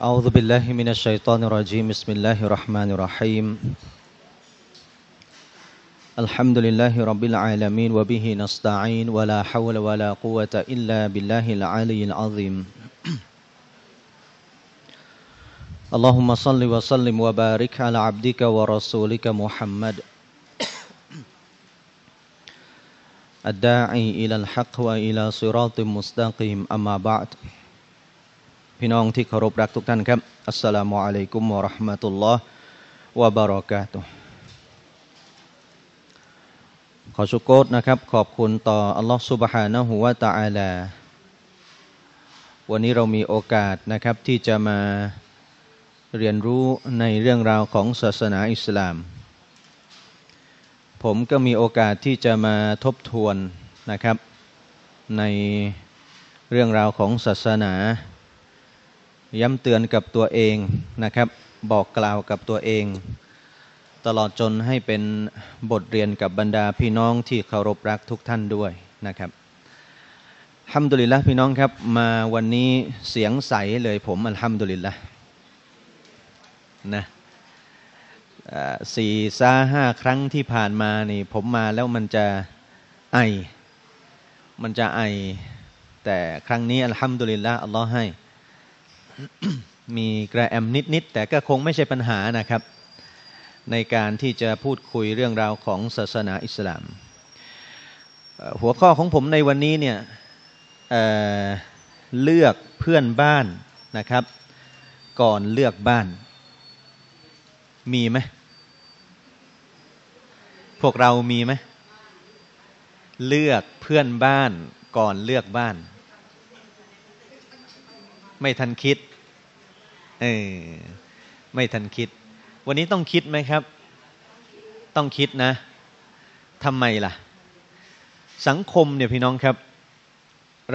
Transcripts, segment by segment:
A'udzu billahi minasyaitonir rajim. Bismillahirrahmanirrahim. Alhamdulillahirabbil alamin wa bihi nasta'in wa la haula wa la quwwata illa billahil aliyyil azim. Allahumma shalli wa sallim wa barik ala 'abdika wa rasulika Muhammad ad-da'i ila al-haqq wa ila siratim mustaqim. Amma ba'd. พี่น้องที่เคารพรักทุกท่านครับอัสสลามุอะลัยกุมวะเราะห์มะตุลลอฮ์วะบะเราะกาตุฮ์ขอชูโกรนะครับขอบคุณต่ออัลเลาะห์ซุบฮานะฮูวะตะอาลาวันนี้เรามีโอกาสนะครับที่จะมาเรียนรู้ในเรื่องราวของศาสนาอิสลามผมก็มีโอกาสที่จะมาทบทวนนะครับในเรื่องราวของศาสนาย้ำเตือนกับตัวเองนะครับบอกกล่าวกับตัวเองตลอดจนให้เป็นบทเรียนกับบรรดาพี่น้องที่เคารพรักทุกท่านด้วยนะครับอัลฮัมดุลิลละห์พี่น้องครับมาวันนี้เสียงใสเลยผมอัลฮัมดุลิลละห์นะ4-5 ครั้งที่ผ่านมานี่ผมมาแล้วมันจะไอแต่ครั้งนี้อัลฮัมดุลิลละห์อัลเลาะห์ให้มีกระแอมนิดๆแต่ก็คงไม่ใช่ปัญหานะครับในการที่จะพูดคุยเรื่องราวของศาสนาอิสลามหัวข้อของผมในวันนี้เนี่ยเลือกเพื่อนบ้านนะครับก่อนเลือกบ้านมีไหมพวกเรามีไหมเลือกเพื่อนบ้านก่อนเลือกบ้านไม่ทันคิดไม่ทันคิดวันนี้ต้องคิดไหมครับต้องคิดนะทำไมล่ะสังคมเนี่ยพี่น้องครับ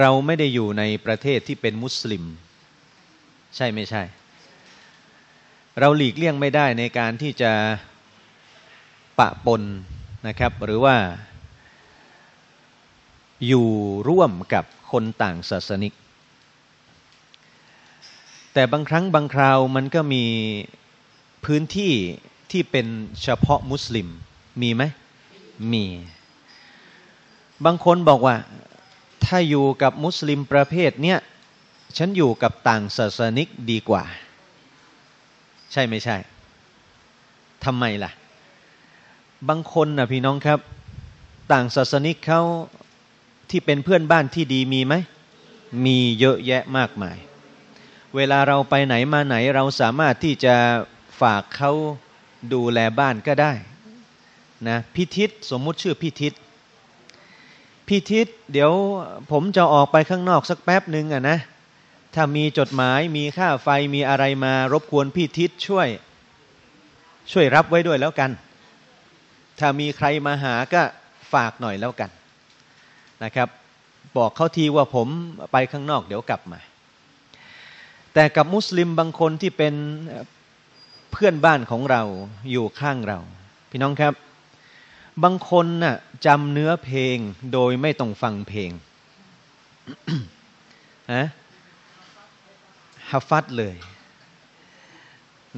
เราไม่ได้อยู่ในประเทศที่เป็นมุสลิมใช่ไม่ใช่เราหลีกเลี่ยงไม่ได้ในการที่จะปะปนนะครับหรือว่าอยู่ร่วมกับคนต่างศาสนิกแต่บางครั้งบางคราวมันก็มีพื้นที่ที่เป็นเฉพาะมุสลิมมีไหมมีบางคนบอกว่าถ้าอยู่กับมุสลิมประเภทเนี้ยฉันอยู่กับต่างศาสนิกดีกว่าใช่ไม่ใช่ทำไมล่ะบางคนนะพี่น้องครับต่างศาสนิกเขาที่เป็นเพื่อนบ้านที่ดีมีไหมมีเยอะแยะมากมายเวลาเราไปไหนมาไหนเราสามารถที่จะฝากเขาดูแลบ้านก็ได้นะพิทิศสมมุติชื่อพิทิศเดี๋ยวผมจะออกไปข้างนอกสักแป๊บหนึ่งนะถ้ามีจดหมายมีค่าไฟมีอะไรมารบกวนพิทิศช่วยรับไว้ด้วยแล้วกันถ้ามีใครมาหาก็ฝากหน่อยแล้วกันนะครับบอกเขาทีว่าผมไปข้างนอกเดี๋ยวกลับมาแต่กับมุสลิมบางคนที่เป็นเพื่อนบ้านของเราอยู่ข้างเราพี่น้องครับบางคนน่ะจำเนื้อเพลงโดยไม่ต้องฟังเพลง ฮัฟฟัดเลย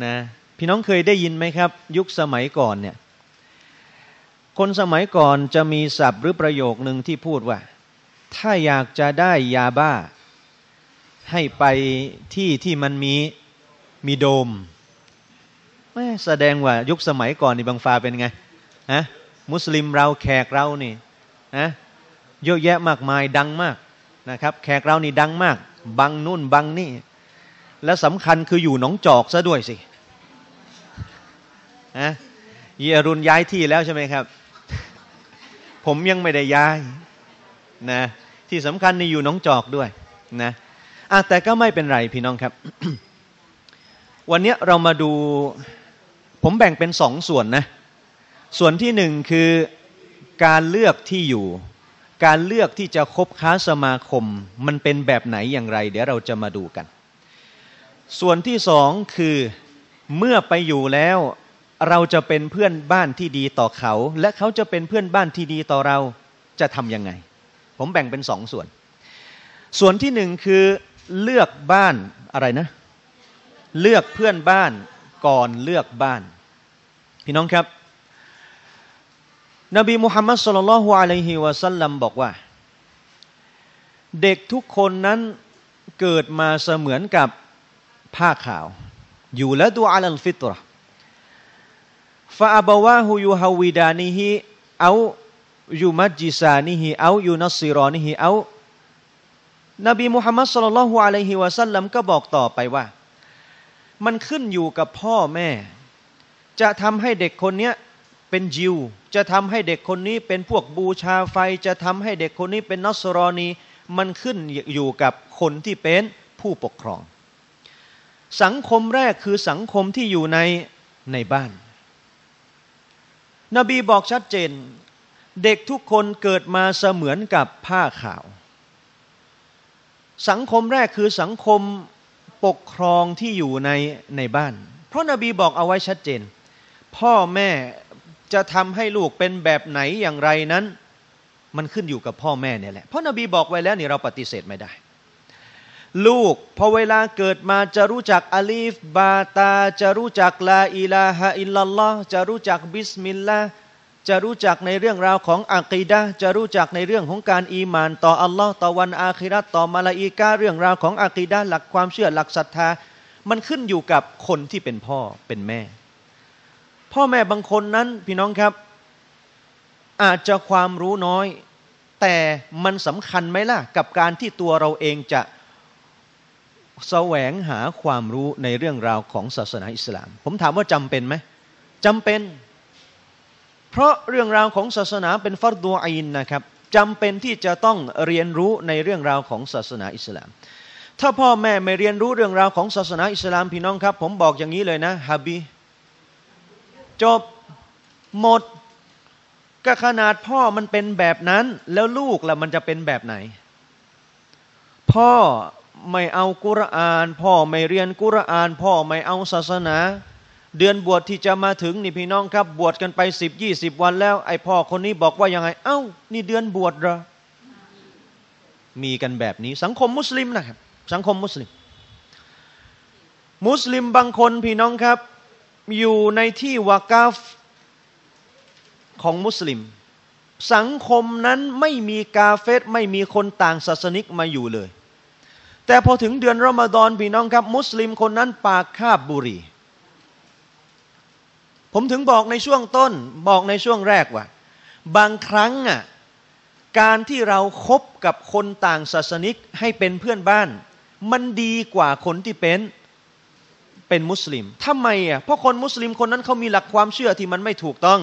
นะพี่น้องเคยได้ยินไหมครับยุคสมัยก่อนเนี่ยคนสมัยก่อนจะมีศัพท์หรือประโยคนึงที่พูดว่าถ้าอยากจะได้ยาบ้าให้ไปที่ที่มันมีโดมแสดงว่ายุคสมัยก่อนนี่บังฟาเป็นไงฮะมุสลิมเราแขกเรานี่นะเยอะแยะมากมายดังมากนะครับแขกเรานี่ดังมากบังนู่นบังนี่และสำคัญคืออยู่หนองจอกซะด้วยสิฮะเยรุนย้ายที่แล้วใช่ไหมครับ ผมยังไม่ได้ย้ายนะที่สำคัญนี่อยู่หนองจอกด้วยนะแต่ก็ไม่เป็นไรพี่น้องครับ วันนี้เรามาดูผมแบ่งเป็น2 ส่วนนะส่วนที่1คือการเลือกที่อยู่การเลือกที่จะคบค้าสมาคมมันเป็นแบบไหนอย่างไรเดี๋ยวเราจะมาดูกันส่วนที่2คือเมื่อไปอยู่แล้วเราจะเป็นเพื่อนบ้านที่ดีต่อเขาและเขาจะเป็นเพื่อนบ้านที่ดีต่อเราจะทำยังไงผมแบ่งเป็น2 ส่วนที่1คือเลือกบ้านอะไรนะ เลือกเพื่อนบ้านก่อนเลือกบ้านพี่น้องครับนบีมุฮัมมัดศ็อลลัลลอฮุอะลัยฮิวะซัลลัมบอกว่าเด็กทุกคนนั้นเกิดมาเสมือนกับผ้าขาวยูละดูอะลัลฟิตเราะห์ฟะอะบะวาฮูยูฮาวิดานิฮิเอายูมัจญิซานิฮิเอายูนัสซิรานิฮิเอานบีมุฮัมมัดศ็อลลัลลอฮุอะลัยฮิวะซัลลัมก็บอกต่อไปว่ามันขึ้นอยู่กับพ่อแม่จะทำให้เด็กคนนี้เป็นยิวจะทำให้เด็กคนนี้เป็นพวกบูชาไฟจะทำให้เด็กคนนี้เป็นนัสรอนีมันขึ้นอยู่กับคนที่เป็นผู้ปกครองสังคมแรกคือสังคมที่อยู่ในบ้านนบีบอกชัดเจนเด็กทุกคนเกิดมาเสมือนกับผ้าขาวสังคมแรกคือสังคมปกครองที่อยู่ในบ้านเพราะนบีบอกเอาไว้ชัดเจนพ่อแม่จะทำให้ลูกเป็นแบบไหนอย่างไรนั้นมันขึ้นอยู่กับพ่อแม่เนี่ยแหละเพราะนบีบอกไว้แล้วนี่เราปฏิเสธไม่ได้ลูกพอเวลาเกิดมาจะรู้จักอัลีฟบาตาจะรู้จักลาอิลาฮะอิลลัลลอฮ์จะรู้จักบิสมิลลาห์จะรู้จักในเรื่องราวของอะกีดะห์จะรู้จักในเรื่องของการอีหม่านต่ออัลลอฮ์ต่อวันอาคิเราะห์ต่อมะลาอิกะฮ์เรื่องราวของอะกีดะห์หลักความเชื่อหลักศรัทธามันขึ้นอยู่กับคนที่เป็นพ่อเป็นแม่พ่อแม่บางคนนั้นพี่น้องครับอาจจะความรู้น้อยแต่มันสำคัญไหมล่ะกับการที่ตัวเราเองจะแสวงหาความรู้ในเรื่องราวของศาสนาอิสลามผมถามว่าจำเป็นไหมจำเป็นเพราะเรื่องราวของศาสนาเป็นฟัรฎูอัยน์นะครับจำเป็นที่จะต้องเรียนรู้ในเรื่องราวของศาสนาอิสลามถ้าพ่อแม่ไม่เรียนรู้เรื่องราวของศาสนาอิสลามพี่น้องครับผมบอกอย่างนี้เลยนะฮะบีจบหมดก็ขนาดพ่อมันเป็นแบบนั้นแล้วลูกล่ะมันจะเป็นแบบไหนพ่อไม่เอากุรอานพ่อไม่เรียนกุรอานพ่อไม่เอาศาสนาเดือนบวชที่จะมาถึงนี่พี่น้องครับบวชกันไป10-20วันแล้วไอพ่อคนนี้บอกว่ายังไงเอ้านี่เดือนบวชเหรอมีกันแบบนี้สังคมมุสลิมนะครับสังคมมุสลิมบางคนพี่น้องครับอยู่ในที่วากาฟของมุสลิมสังคมนั้นไม่มีกาเฟรไม่มีคนต่างศาสนิกมาอยู่เลยแต่พอถึงเดือนรอมฎอนพี่น้องครับมุสลิมคนนั้นปากคาบบุหรี่ผมถึงบอกในช่วงต้นบอกในช่วงแรกว่าบางครั้งอ่ะการที่เราคบกับคนต่างศาสนิกให้เป็นเพื่อนบ้านมันดีกว่าคนที่เป็นมุสลิมทำไมอ่ะเพราะคนมุสลิมคนนั้นเขามีหลักความเชื่อที่มันไม่ถูกต้อง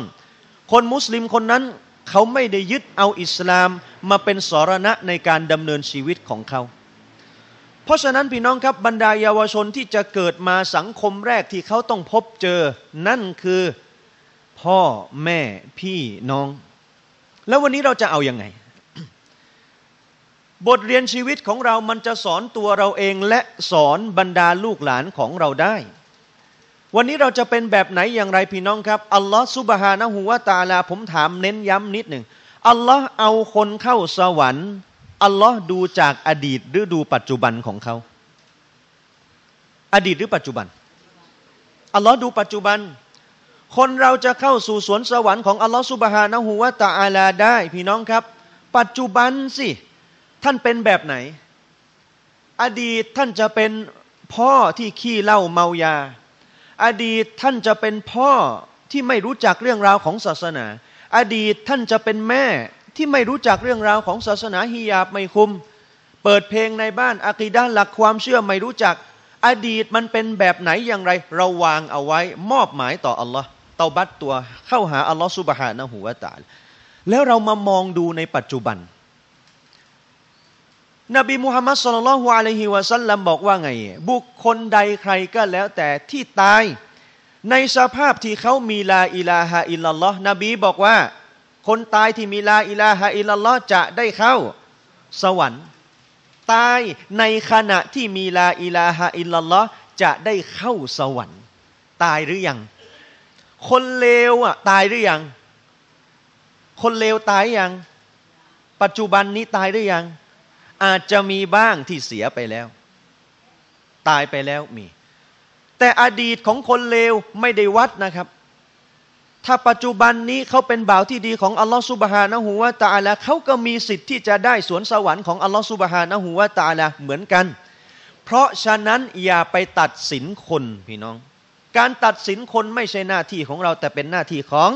คนมุสลิมคนนั้นเขาไม่ได้ยึดเอาอิสลามมาเป็นสรณะในการดำเนินชีวิตของเขาเพราะฉะนั้นพี่น้องครับบรรดาเยาวชนที่จะเกิดมาสังคมแรกที่เขาต้องพบเจอนั่นคือพ่อแม่พี่น้องแล้ววันนี้เราจะเอายังไง บทเรียนชีวิตของเรามันจะสอนตัวเราเองและสอนบรรดาลูกหลานของเราได้วันนี้เราจะเป็นแบบไหนอย่างไรพี่น้องครับอัลลอฮฺซุบฮานะฮูวะตะอาลาผมถามเน้นย้ำนิดหนึ่งอัลลอฮฺเอาคนเข้าสวรรค์อัลลอฮฺดูจากอดีตหรือดูปัจจุบันของเขาอดีตหรือปัจจุบันอัลลอฮฺดูปัจจุบันคนเราจะเข้าสู่สวนสวรรค์ของอัลลอฮฺซุบฮานะฮูวะตะอาลาได้พี่น้องครับปัจจุบันสิท่านเป็นแบบไหนอดีตท่านจะเป็นพ่อที่ขี้เหล้าเมายาอดีตท่านจะเป็นพ่อที่ไม่รู้จักเรื่องราวของศาสนาอดีตท่านจะเป็นแม่ที่ไม่รู้จักเรื่องราวของศาสนาฮิญาบไม่คุมเปิดเพลงในบ้านอะกีดะห์หลักความเชื่อไม่รู้จักอดีตมันเป็นแบบไหนอย่างไรเราวางเอาไว้มอบหมายต่ออัลลอฮ์เตาบัตตัวเข้าหาอัลลอฮ์ซุบฮานะฮูวะตะอาลาแล้วเรามามองดูในปัจจุบันนบีมุฮัมมัดศ็อลลัลลอฮุอะลัยฮิวะซัลลัมบอกว่าไงบุคคลใดใครก็แล้วแต่ที่ตายในสภาพที่เขามีลาอิลาฮะอิลลัลลอฮ์นบีบอกว่าคนตายที่มีลาอิลาฮะอิลลัลลอฮ์จะได้เข้าสวรรค์ตายในขณะที่มีลาอิลาฮะอิลลัลลอฮ์จะได้เข้าสวรรค์ตายหรือยังคนเลวอ่ะตายหรือยังคนเลวตายยังปัจจุบันนี้ตายหรือยังอาจจะมีบ้างที่เสียไปแล้วตายไปแล้วมี แต่อดีตของคนเลวไม่ได้วัดนะครับถ้าปัจจุบันนี้เขาเป็นบ่าวที่ดีของอัลลอฮฺซุบฮานะฮูวะตะอาลาเขาก็มีสิทธิ์ที่จะได้สวนสวรรค์ของอัลลอฮฺซุบฮานะฮูวะตะอาลาเหมือนกันเพราะฉะนั้นอย่าไปตัดสินคนพี่น้องการตัดสินคนไม่ใช่หน้าที่ของเราแต่เป็นหน้าที่ของ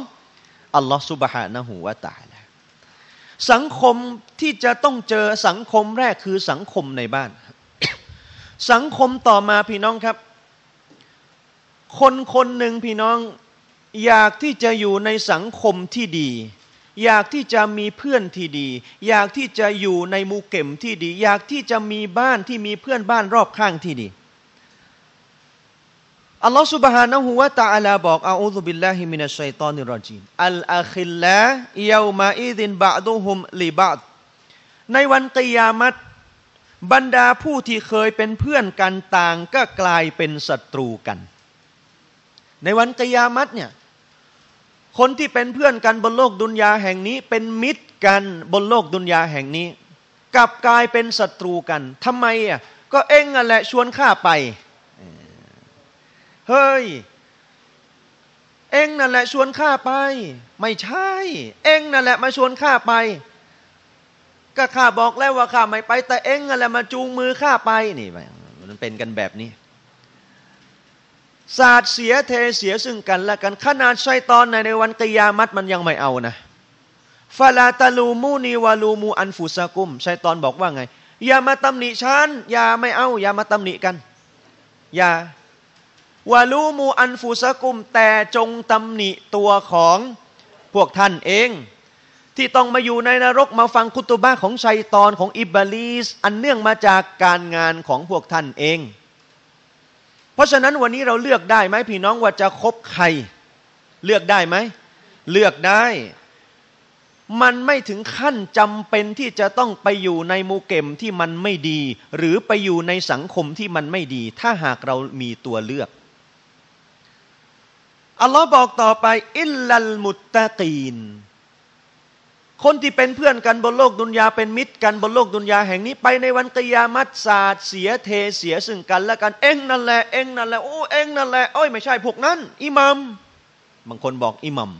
อัลลอฮฺซุบฮานะฮูวะตะอาลาสังคมที่จะต้องเจอสังคมแรกคือสังคมในบ้าน สังคมต่อมาพี่น้องครับคนคนหนึ่งพี่น้องอยากที่จะอยู่ในสังคมที่ดีอยากที่จะมีเพื่อนที่ดีอยากที่จะอยู่ในหมู่เก็มที่ดีอยากที่จะมีบ้านที่มีเพื่อนบ้านรอบข้างที่ดีอัลลอฮฺซุบฮานะฮูวะตะอาลาบอกอาอูซุบิลลาฮิมินัชชัยฏอนิรเราะญีมอัลอาคิลลาเยามาอิซินบะดุฮุมลิบะดในวันกิยามะฮ์บรรดาผู้ที่เคยเป็นเพื่อนกันต่างก็กลายเป็นศัตรูกันในวันกิยามะฮ์เนี่ยคนที่เป็นเพื่อนกันบนโลกดุนยาแห่งนี้เป็นมิตรกันบนโลกดุนยาแห่งนี้กลับกลายเป็นศัตรูกันทำไมอ่ะก็เอ็งนั่นแหละชวนข้าไปเฮ้ยเอ็งนั่นแหละชวนข้าไปไม่ใช่เอ็งนั่นแหละมาชวนข้าไปก็ข้าบอกแล้วว่าข้าไม่ไปแต่เอ็งนั่นแหละมาจูงมือข้าไปนี่มันเป็นกันแบบนี้ศาสตร์เสียเทเสียซึ่งกันและกันขนาดชัยฏอนในวันกิยามะฮ์มันยังไม่เอานะฟะลาตะลูมูนีวะลูมูอันฟุซะกุมชัยฏอนบอกว่าไงอย่ามาตำหนิฉันอย่าไม่เอาอย่ามาตำหนิกันอย่าวะลูมูอันฟุซะกุมแต่จงตำหนิตัวของพวกท่านเองที่ต้องมาอยู่ในนรกมาฟังคุตุบะห์ของชัยฏอนของอิบลีสอันเนื่องมาจากการงานของพวกท่านเองเพราะฉะนั้นวันนี้เราเลือกได้ไหมพี่น้องว่าจะคบใครเลือกได้ไหมเลือกได้มันไม่ถึงขั้นจำเป็นที่จะต้องไปอยู่ในหมู่เก็มที่มันไม่ดีหรือไปอยู่ในสังคมที่มันไม่ดีถ้าหากเรามีตัวเลือกอัลลอฮ์บอกต่อไปอิลลัลมุตตะกีนคนที่เป็นเพื่อนกันบนโลกดุนยาเป็นมิตรกันบนโลกดุนยาแห่งนี้ไปในวันกิยามะฮ์ศาสตร์เสียเทเสียซึ่งกันและกันเอ็งนั่นแหละเอ็งนั่นแหละโอ้เอ็งนั่นแหละโอ้ยไม่ใช่พวกนั้นอิหมัมบางคนบอกอิหมัม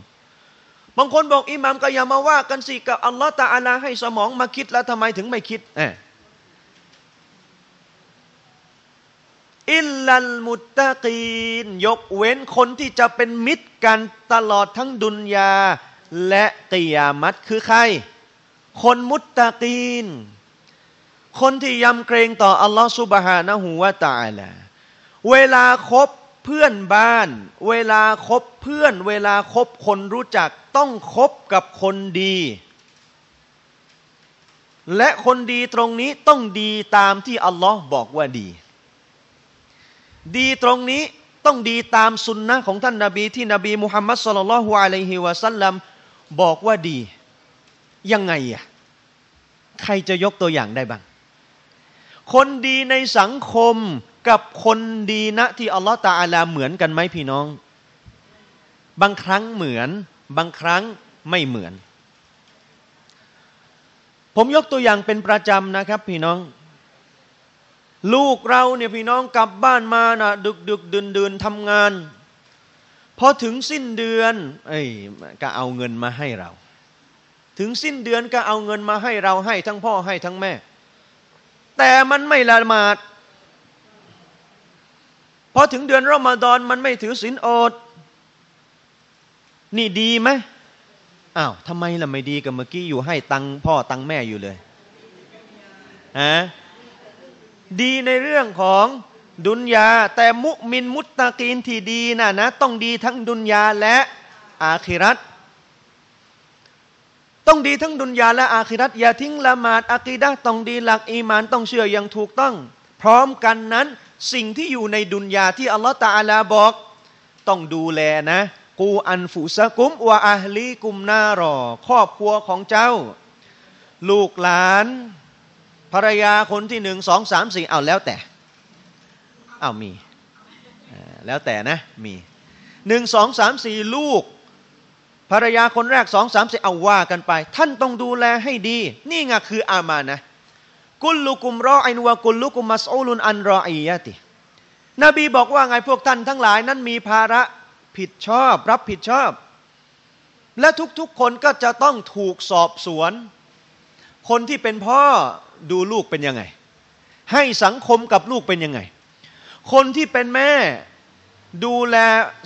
บางคนบอกอิหมัมก็อย่ามาว่ากันสิกับอัลลอฮฺตะอาลาให้สมองมาคิดแล้วทำไมถึงไม่คิดอิลลัลมุตตะกีนยกเว้นคนที่จะเป็นมิตรกันตลอดทั้งดุนยาและกิยามะฮ์คือใครคนมุตตะกีนคนที่ยำเกรงต่ออัลลอฮฺซุบฮานะฮูวะตะอาลาเวลาคบเพื่อนบ้านเวลาคบเพื่อนเวลาคบคนรู้จักต้องคบกับคนดีและคนดีตรงนี้ต้องดีตามที่อัลลอฮ์บอกว่าดีดีตรงนี้ต้องดีตามสุนนะของท่านนบีที่นบีมุฮัมมัดศ็อลลัลลอฮุอะลัยฮิวะซัลลัมบอกว่าดียังไงอ่ะใครจะยกตัวอย่างได้บ้างคนดีในสังคมกับคนดีนะที่อัลลอฮฺตะอาลาเหมือนกันไหมพี่น้องบางครั้งเหมือนบางครั้งไม่เหมือนผมยกตัวอย่างเป็นประจำนะครับพี่น้องลูกเราเนี่ยพี่น้องกลับบ้านมานะดึกๆดื่นๆทำงานพอถึงสิ้นเดือนก็เอาเงินมาให้เราถึงสิ้นเดือนก็เอาเงินมาให้เราให้ทั้งพ่อให้ทั้งแม่แต่มันไม่ละหมาดพอถึงเดือนรอมฎอนมันไม่ถือศีลอดนี่ดีไหมอ้าวทำไมล่ะไม่ดีกับเมื่อกี้อยู่ให้ตังพ่อตังแม่อยู่เลยฮะดีในเรื่องของดุนยาแต่มุมินมุตตะกีนที่ดีนะต้องดีทั้งดุนยาและอาคิเราะห์ต้องดีทั้งดุนยาและอาคิเราะห์อย่าทิ้งละหมาดอะกีดะห์ต้องดีหลักอีหม่านต้องเชื่ออย่างถูกต้องพร้อมกันนั้นสิ่งที่อยู่ในดุนยาที่อัลลอฮฺตะอาลาบอกต้องดูแลนะกูอันฟุซะกุมวะอะห์ลีกุมนารอครอบครัวของเจ้าลูกหลานภรรยาคนที่หนึ่งสองสามสี่เอาแล้วแต่เอามีแล้วแต่นะมีหนึ่งสองสามสี่ลูกภรรยาคนแรกสองสามสี่เอาว่ากันไปท่านต้องดูแลให้ดีนี่ไงคืออามานะกุลลุกุมรออินวะกุลลุกุมมัสอูลุนอันรออียะติ นบีบอกว่าไงพวกท่านทั้งหลายนั้นมีภาระผิดชอบรับผิดชอบและทุกๆคนก็จะต้องถูกสอบสวนคนที่เป็นพ่อดูลูกเป็นยังไงให้สังคมกับลูกเป็นยังไงคนที่เป็นแม่ดูแล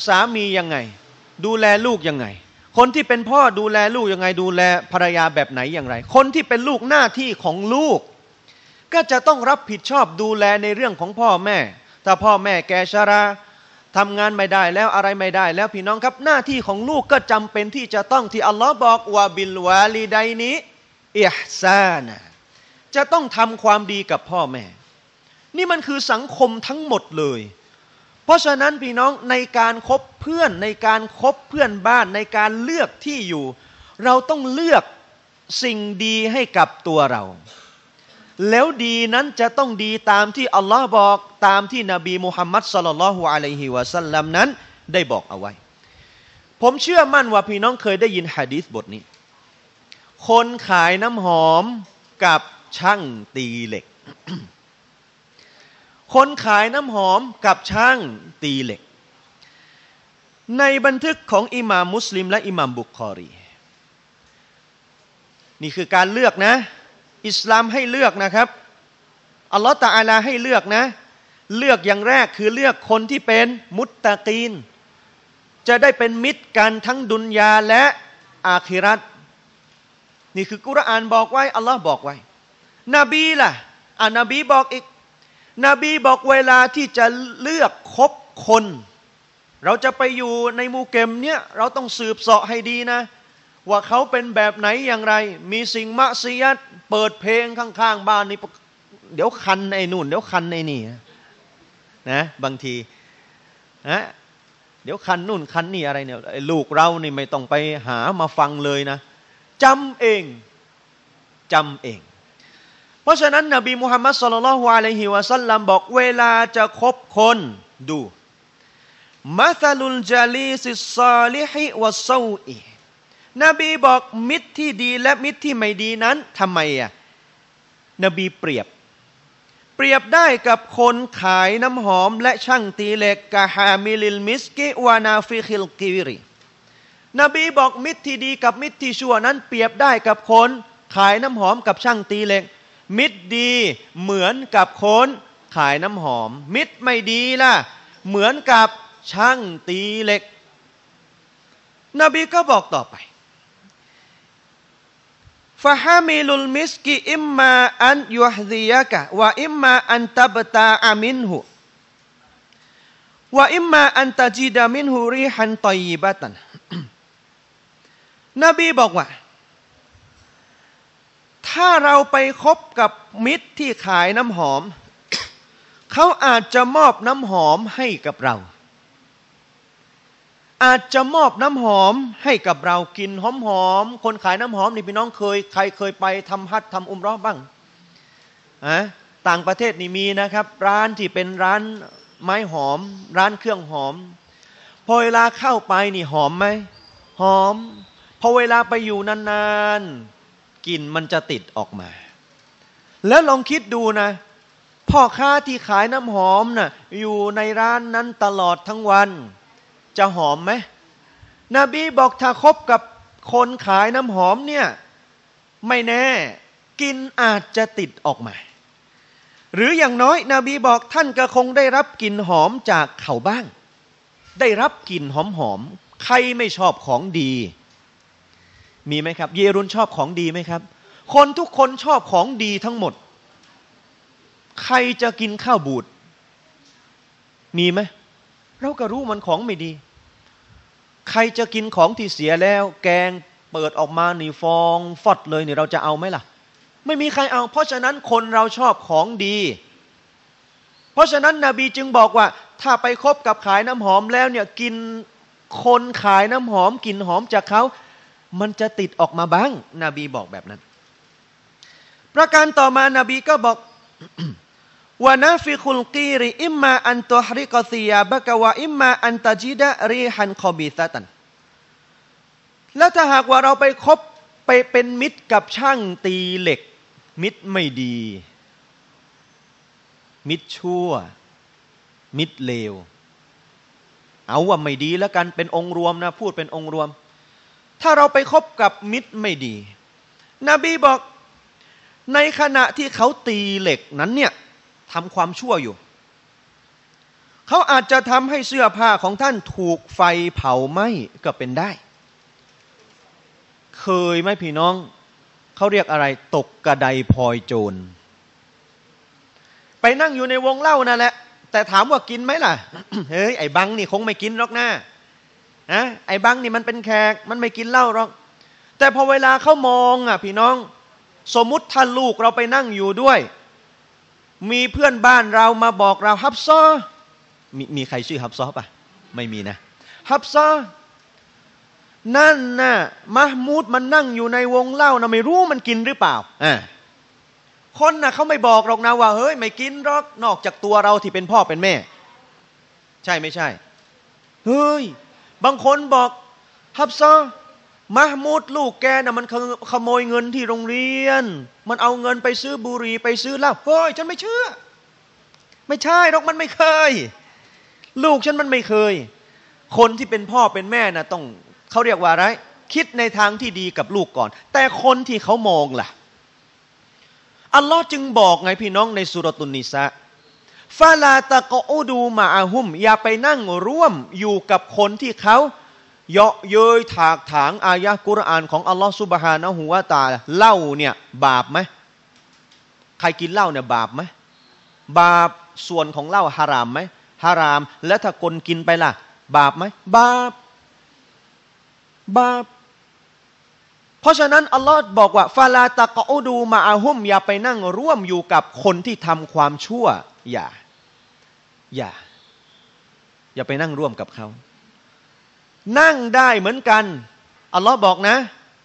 สามียังไงดูแลลูกยังไงคนที่เป็นพ่อดูแลลูกยังไงดูแลภรรยาแบบไหนอย่างไรคนที่เป็นลูกหน้าที่ของลูกก็จะต้องรับผิดชอบดูแลในเรื่องของพ่อแม่ถ้าพ่อแม่แก่ชราทำงานไม่ได้แล้วอะไรไม่ได้แล้วพี่น้องครับหน้าที่ของลูกก็จำเป็นที่จะต้องที่อัลลอฮ์บอกว่าบิลวาลิดัยนิอิห์ซานะจะต้องทำความดีกับพ่อแม่นี่มันคือสังคมทั้งหมดเลยเพราะฉะนั้นพี่น้องในการคบเพื่อนในการคบเพื่อนบ้านในการเลือกที่อยู่เราต้องเลือกสิ่งดีให้กับตัวเราแล้วดีนั้นจะต้องดีตามที่อัลลอฮ์บอกตามที่นบีมุฮัมมัดศ็อลลัลลอฮุอะลัยฮิวะซัลลัมนั้นได้บอกเอาไว้ผมเชื่อมั่นว่าพี่น้องเคยได้ยินหะดีษบทนี้คนขายน้ำหอมกับช่างตีเหล็ก คนขายน้ำหอมกับช่างตีเหล็กในบันทึกของอิหม่ามมุสลิมและอิหม่ามบุคอรีนี่คือการเลือกนะอิสลามให้เลือกนะครับอัลลอฮฺตะอาลาให้เลือกนะเลือกอย่างแรกคือเลือกคนที่เป็นมุตตะกีนจะได้เป็นมิตรกันทั้งดุนยาและอาคิเราะห์นี่คือกุรอานบอกไว้อัลลอฮ์บอกไว้นบีล่ะนบีบอกอีกนบีบอกเวลาที่จะเลือกคบคนเราจะไปอยู่ในหมู่เกมเนี่ยเราต้องสืบเสาะให้ดีนะว่าเขาเป็นแบบไหนอย่างไรมีสิ่งมะซียะฮ์เปิดเพลงข้างๆบ้านนี่เดี๋ยวคันไอ้นู่นเดี๋ยวคันไอ้นี่นะบางทีนะเดี๋ยวคันนู่นคันนี่อะไรเนี่ยลูกเรานี่ไม่ต้องไปหามาฟังเลยนะจำเองจำเองเพราะฉะนั้นนบีมุฮัมมัดศ็อลลัลลอฮุอะลัยฮิวะซัลลัมบอกเวลาจะคบคนดูมัซะลุลญะลีซิศศอลิฮิวัศซออินบีบอกมิตรที่ดีและมิตรที่ไม่ดีนั้นทำไมนบีเปรียบได้กับคนขายน้ำหอมและช่างตีเหล็กกะฮามิลิลมิสกิวานาฟิคิลกิรินบีบอกมิตรที่ดีกับมิตรที่ชั่วนั้นเปรียบได้กับคนขายน้ำหอมกับช่างตีเหล็กมิตรดีเหมือนกับคนขายน้ำหอมมิตรไม่ดีล่ะเหมือนกับช่างตีเหล็กนบีก็บอกต่อไปฟะฮามิลุลมิสกิอิมมาอันยุฮซิยะกะวะอิมมาอันตับตาอามินหุวะอิมมาอันตะจิดามินหุรีฮันตอยบะตันนบีบอกว่าถ้าเราไปคบกับมิตรที่ขายน้ำหอม เขาอาจจะมอบน้ำหอมให้กับเราอาจจะมอบน้ำหอมให้กับเรากินหอมๆคนขายน้ำหอมนี่พี่น้องเคยใครเคยไปทำฮัจญ์ทำอุมเราะห์บ้างอะต่างประเทศนี่มีนะครับร้านที่เป็นร้านไม้หอมร้านเครื่องหอมพอเวลาเข้าไปนี่หอมไหมหอมพอเวลาไปอยู่นานๆกลิ่นมันจะติดออกมาแล้วลองคิดดูนะพ่อค้าที่ขายน้ำหอมน่ะอยู่ในร้านนั้นตลอดทั้งวันจะหอมไหมนบีบอกถ้าคบกับคนขายน้ำหอมเนี่ยไม่แน่กลิ่นอาจจะติดออกมาหรืออย่างน้อยนบีบอกท่านก็คงได้รับกลิ่นหอมจากเขาบ้างได้รับกลิ่นหอมๆใครไม่ชอบของดีมีไหมครับเยรุนชอบของดีไหมครับคนทุกคนชอบของดีทั้งหมดใครจะกินข้าวบูดมีไหมเราก็รู้มันของไม่ดีใครจะกินของที่เสียแล้วแกงเปิดออกมานี่ฟองฟอดเลยนี่เราจะเอาไหมล่ะไม่มีใครเอาเพราะฉะนั้นคนเราชอบของดีเพราะฉะนั้นนบีจึงบอกว่าถ้าไปคบกับขายน้ำหอมแล้วเนี่ยกินคนขายน้ำหอมกินหอมจากเขามันจะติดออกมาบ้างนบีบอกแบบนั้นประการต่อมานบีก็บอกวะนาฟิคุลกีริอิมมาอันตุฮริกะซิยาบะกะวะอิมมาอันตะจิดะรีฮันกอบีซะตันและถ้าหากว่าเราไปคบไปเป็นมิตรกับช่างตีเหล็กมิตรไม่ดีมิตรชั่ว มิตรเลวเอาว่าไม่ดีแล้วกันเป็นองค์รวมนะพูดเป็นองค์รวมถ้าเราไปคบกับมิตรไม่ดีนบีบอกในขณะที่เขาตีเหล็กนั้นเนี่ยทำความชั่วอยู่เขาอาจจะทำให้เสื้อผ้าของท่านถูกไฟเผาไหม้ก็เป็นได้เคยไหมพี่น้องเขาเรียกอะไรตกกระไดพลอยโจรไปนั่งอยู่ในวงเล่านั่นแหละแต่ถามว่ากินไหมล่ะ เฮ้ยไอ้บังนี่คงไม่กินหรอกนะไอ้บังนี่มันเป็นแขกมันไม่กินเหล้าหรอกแต่พอเวลาเขามองอ่ะพี่น้องสมมุติถ้าลูกเราไปนั่งอยู่ด้วยมีเพื่อนบ้านเรามาบอกเราฮับซอมีใครชื่อฮับซอป่ะไม่มีนะฮับซอนั่นน่ะมะมูดมันนั่งอยู่ในวงเล่านะไม่รู้มันกินหรือเปล่าคนน่ะเขาไม่บอกหรอกนะว่าเฮ้ยไม่กินหรอกนอกจากตัวเราที่เป็นพ่อเป็นแม่ใช่ไม่ใช่เฮ้ยบางคนบอกฮับซอมะมูดลูกแกน่ะมันขโมยเงินที่โรงเรียนมันเอาเงินไปซื้อบุหรี่ไปซื้อเหล้าเฮ้ยฉันไม่เชื่อไม่ใช่หรอกมันไม่เคยลูกฉันมันไม่เคยคนที่เป็นพ่อเป็นแม่น่ะต้องเขาเรียกว่าอะไรคิดในทางที่ดีกับลูกก่อนแต่คนที่เขามองล่ะอัลลอฮ์จึงบอกไงพี่น้องในสุเราะตุนนิสาฟาลาตะกออูดูมาอาฮุมอย่าไปนั่งร่วมอยู่กับคนที่เขาเยาะเย้ยถากถางอายะกุรอานของอัลลอฮ์ซุบฮานะฮูวะตะอาลาเหล้าเนี่ยบาปไหมใครกินเหล้าเนี่ยบาปไหมบาปส่วนของเหล้าฮารามไหมฮารามและถ้าคนกินไปล่ะบาปไหมบาปเพราะฉะนั้นอัลลอฮ์บอกว่าฟาลาตะกออูดูมาอาฮุมอย่าไปนั่งร่วมอยู่กับคนที่ทำความชั่วอย่าไปนั่งร่วมกับเขานั่งได้เหมือนกันอัลลอฮ์บอกนะ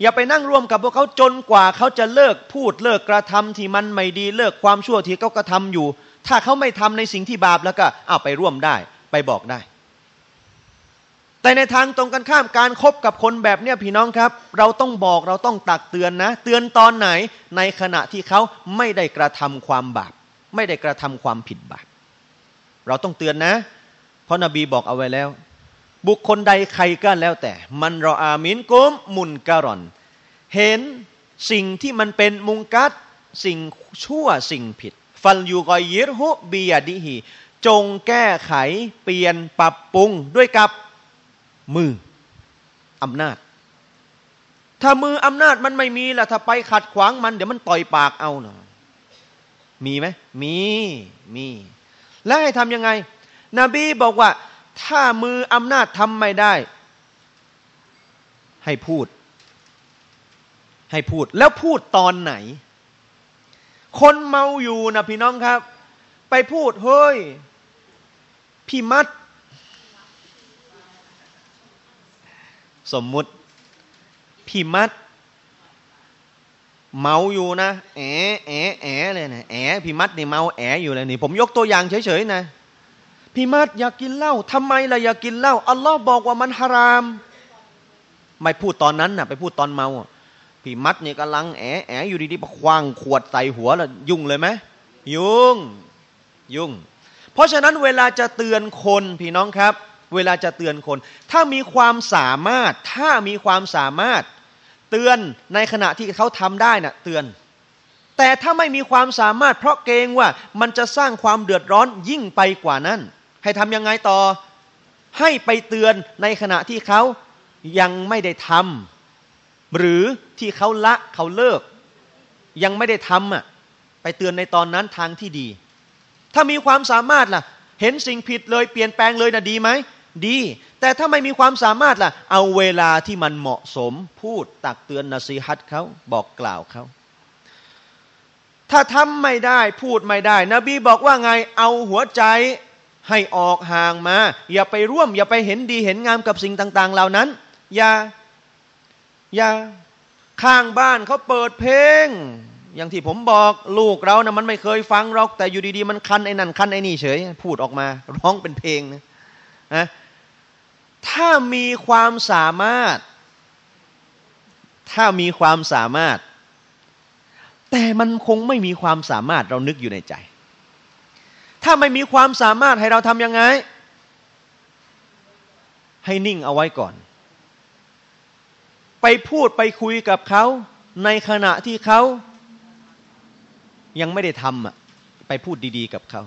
อย่าไปนั่งร่วมกับพวกเขาจนกว่าเขาจะเลิกพูดเลิกกระทำที่มันไม่ดีเลิกความชั่วที่เขากระทำอยู่ถ้าเขาไม่ทำในสิ่งที่บาปแล้วก็เอาไปร่วมได้ไปบอกได้แต่ในทางตรงกันข้ามการคบกับคนแบบเนี้ยพี่น้องครับเราต้องบอกเราต้องตักเตือนนะเตือนตอนไหนในขณะที่เขาไม่ได้กระทำความบาปไม่ได้กระทำความผิดบาปเราต้องเตือนนะเพราะนบีบอกเอาไว้แล้วบุคคลใดใครก็แล้วแต่มันรออามินกุมมุนการอนเห็นสิ่งที่มันเป็นมุงกัดสิ่งชั่วสิ่งผิดฟัลยูกอยยิรฮุบียะดิฮีจงแก้ไขเปลี่ยนปรับปรุงด้วยกับมืออำนาจถ้ามืออำนาจมันไม่มีล่ะถ้าไปขัดขวางมันเดี๋ยวมันต่อยปากเอาเนาะมีไหมมีแล้วให้ทำยังไงนบีบอกว่าถ้ามืออำนาจทำไม่ได้ให้พูดแล้วพูดตอนไหนคนเมาอยู่นะพี่น้องครับไปพูดเฮ้ยพี่มัดสมมุติพี่มัดเมาอยู่นะแอะเลยนะแอะพี่มัดนี่เมาแอะอยู่เลยนี่ผมยกตัวอย่างเฉยๆนะพี่มัดอยากกินเหล้าทำไมล่ะอยากกินเหล้าอัลลอฮ์บอกว่ามันฮารามไม่พูดตอนนั้นนะไปพูดตอนเมาพี่มัดนี่กำลังแอะอยู่ดีๆมาคว้างขวดใส่หัวแล้วยุ่งเลยไหมยุ่งเพราะฉะนั้นเวลาจะเตือนคนพี่น้องครับเวลาจะเตือนคนถ้ามีความสามารถเตือนในขณะที่เขาทำได้น่ะเตือนแต่ถ้าไม่มีความสามารถเพราะเกรงว่ามันจะสร้างความเดือดร้อนยิ่งไปกว่านั้นให้ทำยังไงต่อให้ไปเตือนในขณะที่เขายังไม่ได้ทำหรือที่เขาละเขาเลิกยังไม่ได้ทำอ่ะไปเตือนในตอนนั้นทางที่ดีถ้ามีความสามารถล่ะเห็นสิ่งผิดเลยเปลี่ยนแปลงเลยนะดีไหมดีแต่ถ้าไม่มีความสามารถล่ะเอาเวลาที่มันเหมาะสมพูดตักเตือนนะซีฮัตเขาบอกกล่าวเขาถ้าทำไม่ได้พูดไม่ได้นบีบอกว่าไงเอาหัวใจให้ออกห่างมาอย่าไปร่วมอย่าไปเห็นดีเห็นงามกับสิ่งต่างๆเหล่านั้นอย่าข้างบ้านเขาเปิดเพลงอย่างที่ผมบอกลูกเรานะมันไม่เคยฟังหรอกแต่อยู่ดีๆมันคันไอ้นั่นคันไอ้นี่เฉยพูดออกมาร้องเป็นเพลงนะถ้ามีความสามารถแต่มันคงไม่มีความสามารถเรานึกอยู่ในใจ ถ้าไม่มีความสามารถให้เราทำยังไงให้นิ่งเอาไว้ก่อนไปพูดไปคุยกับเขาในขณะที่เขายังไม่ได้ทำอ่ะไปพูดดีๆกับเขา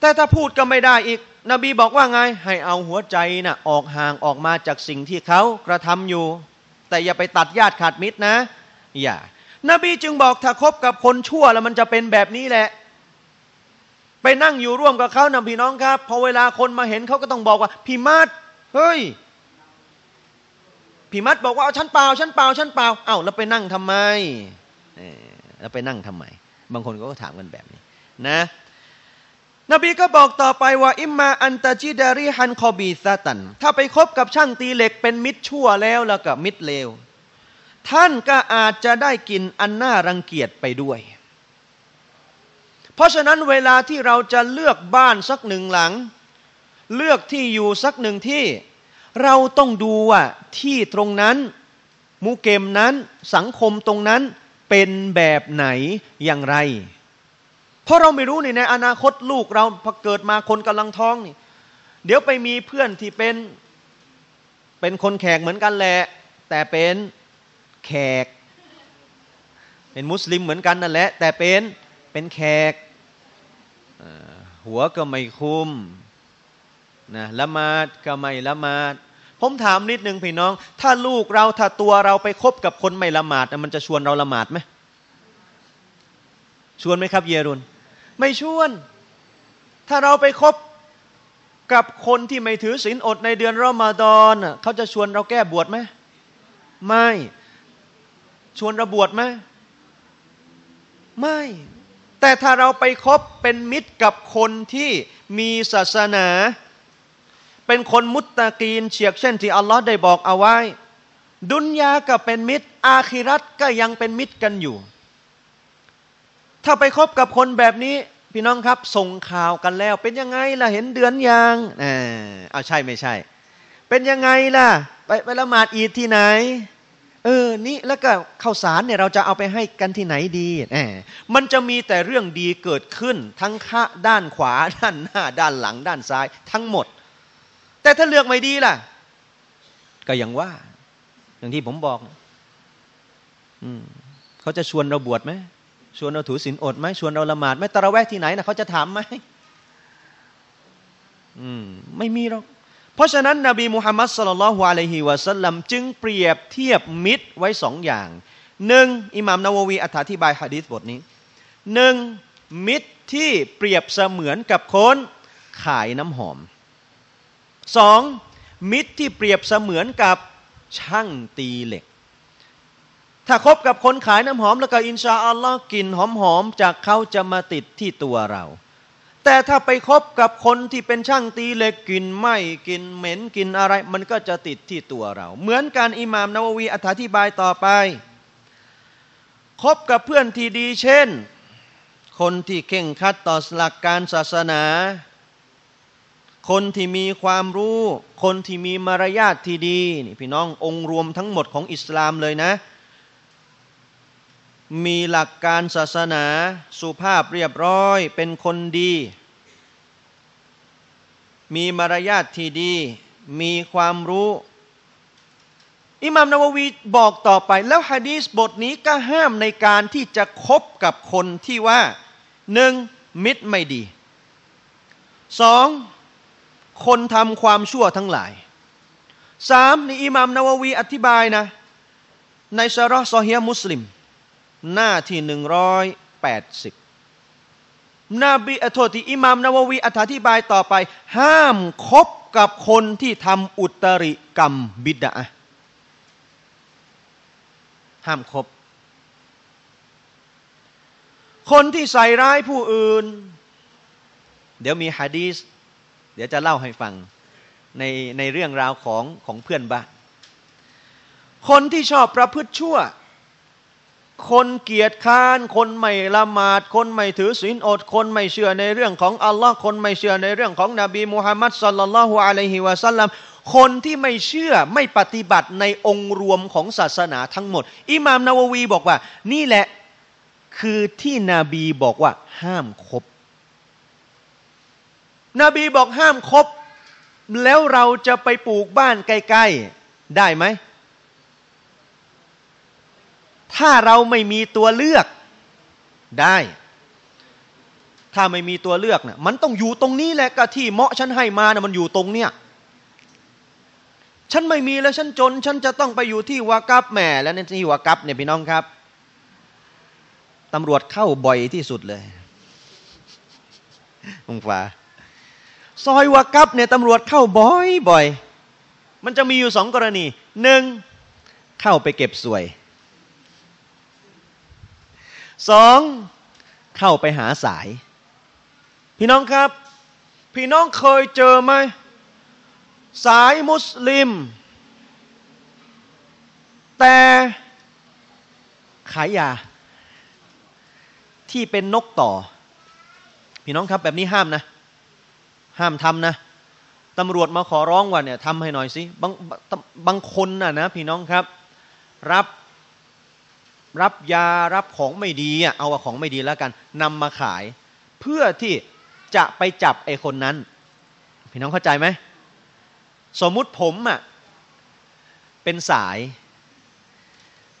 แต่ถ้าพูดก็ไม่ได้อีกนบีบอกว่าไงให้เอาหัวใจน่ะออกห่างออกมาจากสิ่งที่เขากระทำอยู่แต่อย่าไปตัดญาติขาดมิตรนะอย่านบีจึงบอกถ้าคบกับคนชั่วแล้วมันจะเป็นแบบนี้แหละไปนั่งอยู่ร่วมกับเขานะพี่น้องครับพอเวลาคนมาเห็นเขาก็ต้องบอกว่าพี่มัดเฮ้ยพี่มัดบอกว่าเอาฉันเปล่าฉันเปล่าฉันเปล่าเอ้าแล้วไปนั่งทำไมแล้วไปนั่งทำไมบางคนก็ถามกันแบบนี้นะนบีก็บอกต่อไปว่าอิมมาอันตะจิดารีฮันคอบีซาตันถ้าไปคบกับช่างตีเหล็กเป็นมิตรชั่วแล้วกับมิตรเลวท่านก็อาจจะได้กินอันน่ารังเกียจไปด้วยเพราะฉะนั้นเวลาที่เราจะเลือกบ้านสักหนึ่งหลังเลือกที่อยู่สักหนึ่งที่เราต้องดูว่าที่ตรงนั้นมูเกมนั้นสังคมตรงนั้นเป็นแบบไหนอย่างไรเพราะเราไม่รู้นี่ในอนาคตลูกเราพอเกิดมาคนกำลังท้องนี่เดี๋ยวไปมีเพื่อนที่เป็นคนแขกเหมือนกันแหละแต่เป็นแขกเป็นมุสลิมเหมือนกันนั่นแหละแต่เป็นแขกหัวก็ไม่คุ้มนะละหมาดก็ไม่ละหมาดผมถามนิดนึงพี่น้องถ้าลูกเราถ้าตัวเราไปคบกับคนไม่ละหมาดมันจะชวนเราละหมาดไหมชวนไหมครับเยรุนไม่ชวนถ้าเราไปคบกับคนที่ไม่ถือศีลอดในเดือนรอมฎอนเขาจะชวนเราแก้บวชไหมไม่ชวนเราบวชไหมไม่แต่ถ้าเราไปคบเป็นมิตรกับคนที่มีศาสนาเป็นคนมุตตะกีนเฉียกเช่นที่อัลลอฮ์ได้บอกเอาไว้ดุนยาก็เป็นมิตรอาคิเราะห์ก็ยังเป็นมิตรกันอยู่ถ้าไปคบกับคนแบบนี้พี่น้องครับส่งข่าวกันแล้วเป็นยังไงล่ะเห็นเดือนยังเอาใช่ไม่ใช่เป็นยังไงล่ะไปละหมาดอีดที่ไหนนี่แล้วก็ข้าวสารเนี่ยเราจะเอาไปให้กันที่ไหนดีมันจะมีแต่เรื่องดีเกิดขึ้นทั้งด้านขวาด้านหน้าด้านหลังด้านซ้ายทั้งหมดแต่ถ้าเลือกไม่ดีล่ะก็อย่างว่าอย่างที่ผมบอกเขาจะชวนเราบวชไหมชวนเราถือศีลอดไหมชวนเราละหมาดไหมตะเราะเวห์ที่ไหนนะเขาจะถามไหมไม่มีหรอกเพราะฉะนั้นนบีมุฮัมมัดศ็อลลัลลอฮุอะลัยฮิวะซัลลัมจึงเปรียบเทียบมิตรไว้สองอย่างหนึ่งอิหม่ามนะวะวีอธิบายหะดีษบทนี้หนึ่งมิตรที่เปรียบเสมือนกับคนขายน้ำหอมสองมิตรที่เปรียบเสมือนกับช่างตีเหล็กถ้าคบกับคนขายน้ำหอมแล้วก็อินชาอัลลอฮ์กลิ่นหอมๆจากเขาจะมาติดที่ตัวเราแต่ถ้าไปคบกับคนที่เป็นช่างตีเหล็กกลิ่นไหม้กลิ่นเหม็นกลิ่นอะไรมันก็จะติดที่ตัวเราเหมือนกันอิหม่ามนะวะวีอธิบายต่อไปคบกับเพื่อนที่ดีเช่นคนที่เคร่งครัดต่อหลักการศาสนาคนที่มีความรู้คนที่มีมารยาทที่ดีนี่พี่น้ององค์รวมทั้งหมดของอิสลามเลยนะมีหลักการศาสนาสุภาพเรียบร้อยเป็นคนดีมีมารยาทที่ดีมีความรู้อิหม่ามนะวะวีบอกต่อไปแล้วหะดีษบทนี้ก็ห้ามในการที่จะคบกับคนที่ว่าหนึ่งมิตรไม่ดีสองคนทำความชั่วทั้งหลายสามในอิหม่ามนะวะวีอธิบายนะในชะเราะห์ซอฮีฮ์มุสลิมหน้าที่180นบีอัตติอิหม่ามนะวะวีอธิบายต่อไปห้ามคบกับคนที่ทำอุตริกรรมบิดอะห์ห้ามคบคนที่ใส่ร้ายผู้อื่นเดี๋ยวมีหะดีษเดี๋ยวจะเล่าให้ฟังในเรื่องราวของเพื่อนบ้านคนที่ชอบประพฤติชั่วคนเกียจค้านคนไม่ละหมาดคนไม่ถือศีลอดคนไม่เชื่อในเรื่องของอัลลอฮ์คนไม่เชื่อในเรื่องของนบีมุฮัมมัดศ็อลลัลลอฮุอะลัยฮิวะซัลลัมคนที่ไม่เชื่อไม่ปฏิบัติในองค์รวมของศาสนาทั้งหมดอิหม่ามนะวะวีบอกว่านี่แหละคือที่นบีบอกว่าห้ามคบ นบีบอกห้ามคบแล้วเราจะไปปลูกบ้านใกล้ๆได้ไหมถ้าเราไม่มีตัวเลือกได้ถ้าไม่มีตัวเลือกนะมันต้องอยู่ตรงนี้แหละก็ที่เหมาะฉันให้มานะมันอยู่ตรงเนี้ยฉันไม่มีแล้วฉันจนฉันจะต้องไปอยู่ที่วากัฟแม่แล้วในที่วากัฟเนี่ยพี่น้องครับตำรวจเข้าบ่อยที่สุดเลยองฟ้าซอยวากัฟเนี่ยตำรวจเข้าบ่อยๆมันจะมีอยู่สองกรณีหนึ่งเข้าไปเก็บสวยสองเข้าไปหาสายพี่น้องครับพี่น้องเคยเจอไหมสายมุสลิมแต่ขายยาที่เป็นนกต่อพี่น้องครับแบบนี้ห้ามนะห้ามทำนะตำรวจมาขอร้องว่าเนี่ยทำให้หน่อยสิบางคนนะพี่น้องครับรับยารับของไม่ดีเอาของไม่ดีแล้วกันนำมาขายเพื่อที่จะไปจับไอ้คนนั้นพี่น้องเข้าใจไหมสมมุติผมเป็นสาย